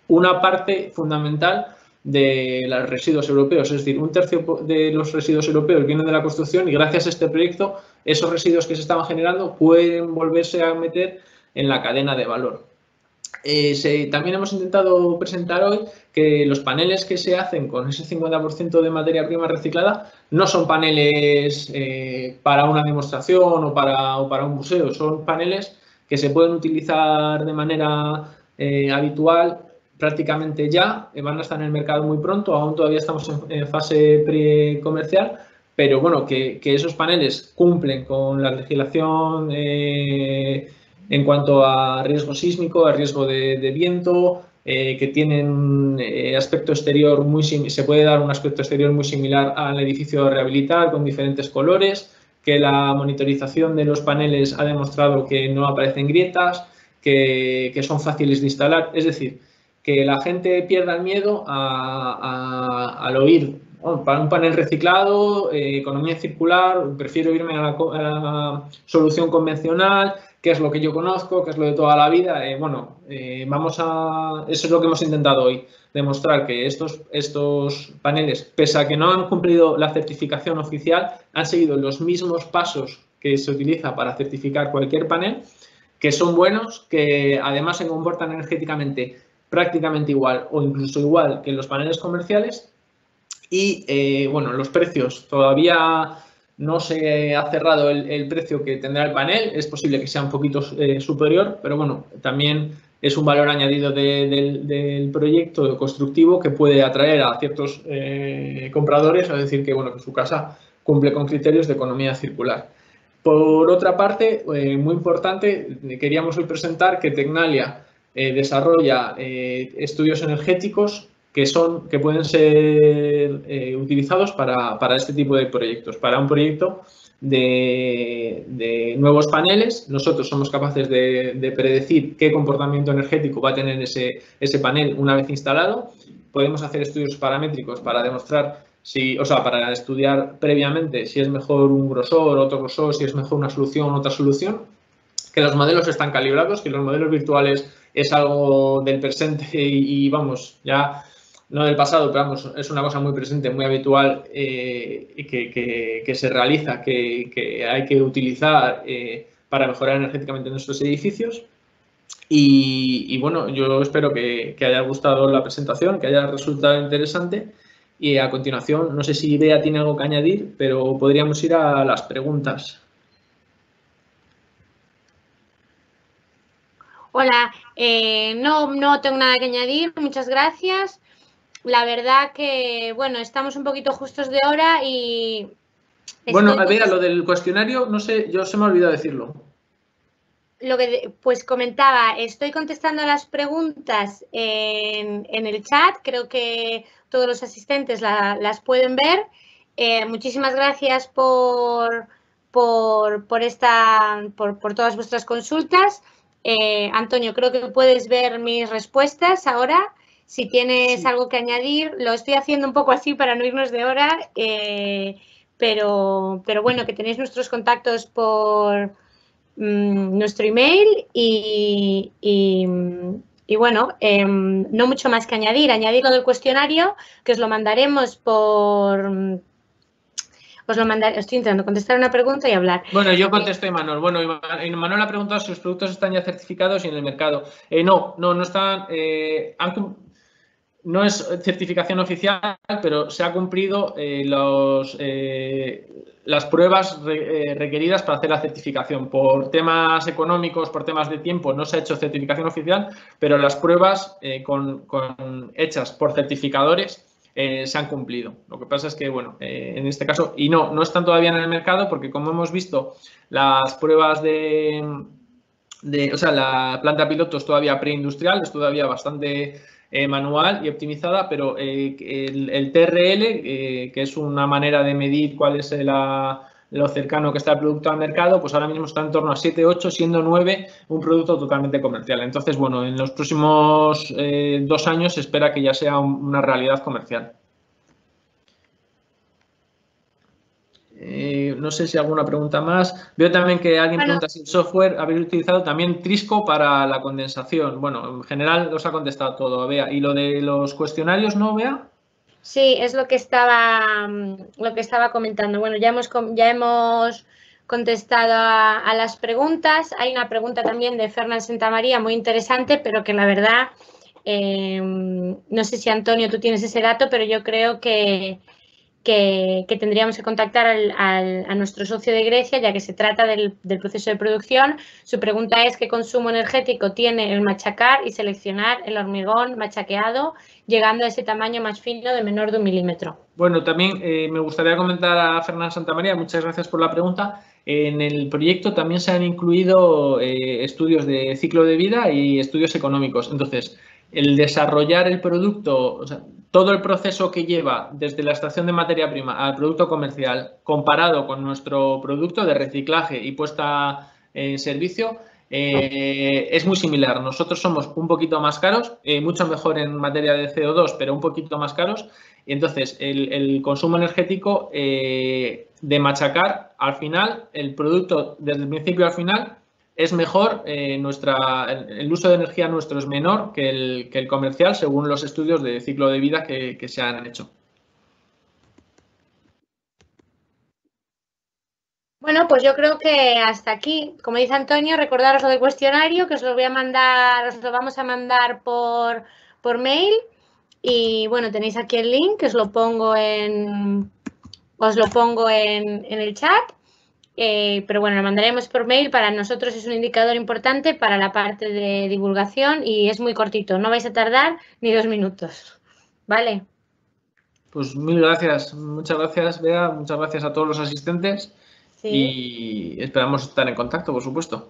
una parte fundamental de los residuos europeos, es decir, un tercio de los residuos europeos vienen de la construcción y gracias a este proyecto esos residuos que se estaban generando pueden volverse a meter en la cadena de valor. Eh, se, también hemos intentado presentar hoy que los paneles que se hacen con ese cincuenta por ciento de materia prima reciclada no son paneles eh, para una demostración o para, o para un museo, son paneles que se pueden utilizar de manera eh, habitual prácticamente ya, van a estar en el mercado muy pronto, aún todavía estamos en, en fase pre-comercial, pero bueno, que, que esos paneles cumplen con la legislación eh, en cuanto a riesgo sísmico, a riesgo de, de viento, eh, que tienen eh, aspecto exterior muy se puede dar un aspecto exterior muy similar al edificio a rehabilitar con diferentes colores, que la monitorización de los paneles ha demostrado que no aparecen grietas, que, que son fáciles de instalar. Es decir, que la gente pierda el miedo a, a, al oír, bueno, para un panel reciclado, eh, economía circular, prefiero irme a la, a la solución convencional, qué es lo que yo conozco, qué es lo de toda la vida. Eh, bueno, eh, vamos a... Eso es lo que hemos intentado hoy, demostrar que estos, estos paneles, pese a que no han cumplido la certificación oficial, han seguido los mismos pasos que se utiliza para certificar cualquier panel, que son buenos, que además se comportan energéticamente prácticamente igual o incluso igual que los paneles comerciales. Y, eh, bueno, los precios todavía... No se ha cerrado el, el precio que tendrá el panel, es posible que sea un poquito eh, superior, pero bueno, también es un valor añadido de, de, del proyecto constructivo que puede atraer a ciertos eh, compradores a decir que, bueno, que su casa cumple con criterios de economía circular. Por otra parte, eh, muy importante, queríamos hoy presentar que Tecnalia eh, desarrolla eh, estudios energéticos que son, que pueden ser eh, utilizados para, para este tipo de proyectos. Para un proyecto de, de nuevos paneles, nosotros somos capaces de, de predecir qué comportamiento energético va a tener ese, ese panel una vez instalado. Podemos hacer estudios paramétricos para demostrar, si, o sea, para estudiar previamente si es mejor un grosor, otro grosor, si es mejor una solución, otra solución. Que los modelos están calibrados, que los modelos virtuales es algo del presente y, y vamos, ya... No del pasado, pero vamos, es una cosa muy presente, muy habitual eh, que, que, que se realiza, que, que hay que utilizar eh, para mejorar energéticamente nuestros edificios. Y, y bueno, yo espero que, que haya gustado la presentación, que haya resultado interesante. Y a continuación, no sé si Bea tiene algo que añadir, pero podríamos ir a las preguntas. Hola, eh, no, no tengo nada que añadir, muchas gracias. La verdad que, bueno, estamos un poquito justos de hora y... Bueno, a ver, lo del cuestionario, no sé, yo se me ha olvidado decirlo. Lo que, pues comentaba, estoy contestando las preguntas en, en el chat, creo que todos los asistentes la, las pueden ver. Eh, muchísimas gracias por, por, por, esta, por, por todas vuestras consultas Eh, Antonio, creo que puedes ver mis respuestas ahora. Si tienes sí. algo que añadir, lo estoy haciendo un poco así para no irnos de hora, eh, pero, pero bueno, que tenéis nuestros contactos por mm, nuestro email y, y, y bueno, eh, no mucho más que añadir. Añadir lo del cuestionario, que os lo mandaremos por... Os lo mandaré, estoy intentando contestar una pregunta y hablar. Bueno, yo contesto a Emanuel. Bueno, Emanuel ha preguntado si los productos están ya certificados y en el mercado. Eh, no, no, no están. Eh, han, no es certificación oficial, pero se ha cumplido eh, los, eh, las pruebas re, eh, requeridas para hacer la certificación. Por temas económicos, por temas de tiempo, no se ha hecho certificación oficial, pero las pruebas eh, con, con, hechas por certificadores Eh, se han cumplido. Lo que pasa es que, bueno, eh, en este caso, y no, no están todavía en el mercado porque, como hemos visto, las pruebas de, de o sea, la planta piloto es todavía preindustrial, es todavía bastante eh, manual y optimizada, pero eh, el, el T R L, eh, que es una manera de medir cuál es la... lo cercano que está el producto al mercado, pues ahora mismo está en torno a siete, ocho, siendo nueve un producto totalmente comercial. Entonces, bueno, en los próximos eh, dos años se espera que ya sea un, una realidad comercial. Eh, no sé si alguna pregunta más. Veo también que alguien bueno. pregunta si el software habéis utilizado también Trisco para la condensación. Bueno, en general os ha contestado todo, Bea. ¿Y lo de los cuestionarios no, Bea? Sí, es lo que estaba lo que estaba comentando. Bueno, ya hemos ya hemos contestado a, a las preguntas. Hay una pregunta también de Fernán Santamaría muy interesante, pero que la verdad, eh, no sé si Antonio tú tienes ese dato, pero yo creo que, que, que tendríamos que contactar al, al, a nuestro socio de Grecia, ya que se trata del, del proceso de producción. Su pregunta es qué consumo energético tiene el machacar y seleccionar el hormigón machaqueado, llegando a ese tamaño más fino de menor de un milímetro. Bueno, también eh, me gustaría comentar a Fernán Santamaría, muchas gracias por la pregunta. En el proyecto también se han incluido eh, estudios de ciclo de vida y estudios económicos. Entonces, el desarrollar el producto, o sea, todo el proceso que lleva desde la extracción de materia prima al producto comercial, comparado con nuestro producto de reciclaje y puesta en servicio, Eh, es muy similar. Nosotros somos un poquito más caros, eh, mucho mejor en materia de C O dos, pero un poquito más caros. Entonces, el, el consumo energético eh, de machacar, al final, el producto desde el principio al final es mejor, eh, nuestra, el, el uso de energía nuestro es menor que el, que el comercial, según los estudios de ciclo de vida que, que se han hecho. Bueno, pues yo creo que hasta aquí. Como dice Antonio, recordaros lo del cuestionario, que os lo voy a mandar, os lo vamos a mandar por, por mail. Y bueno, tenéis aquí el link, que os lo pongo en, os lo pongo en, en el chat. Eh, pero bueno, lo mandaremos por mail. Para nosotros es un indicador importante para la parte de divulgación y es muy cortito. No vais a tardar ni dos minutos. ¿Vale? Pues mil gracias. Muchas gracias, Bea. Muchas gracias a todos los asistentes. Sí. Y esperamos estar en contacto, por supuesto.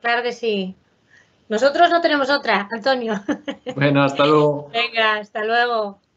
Claro que sí. Nosotros no tenemos otra, Antonio. Bueno, hasta luego. Venga, hasta luego.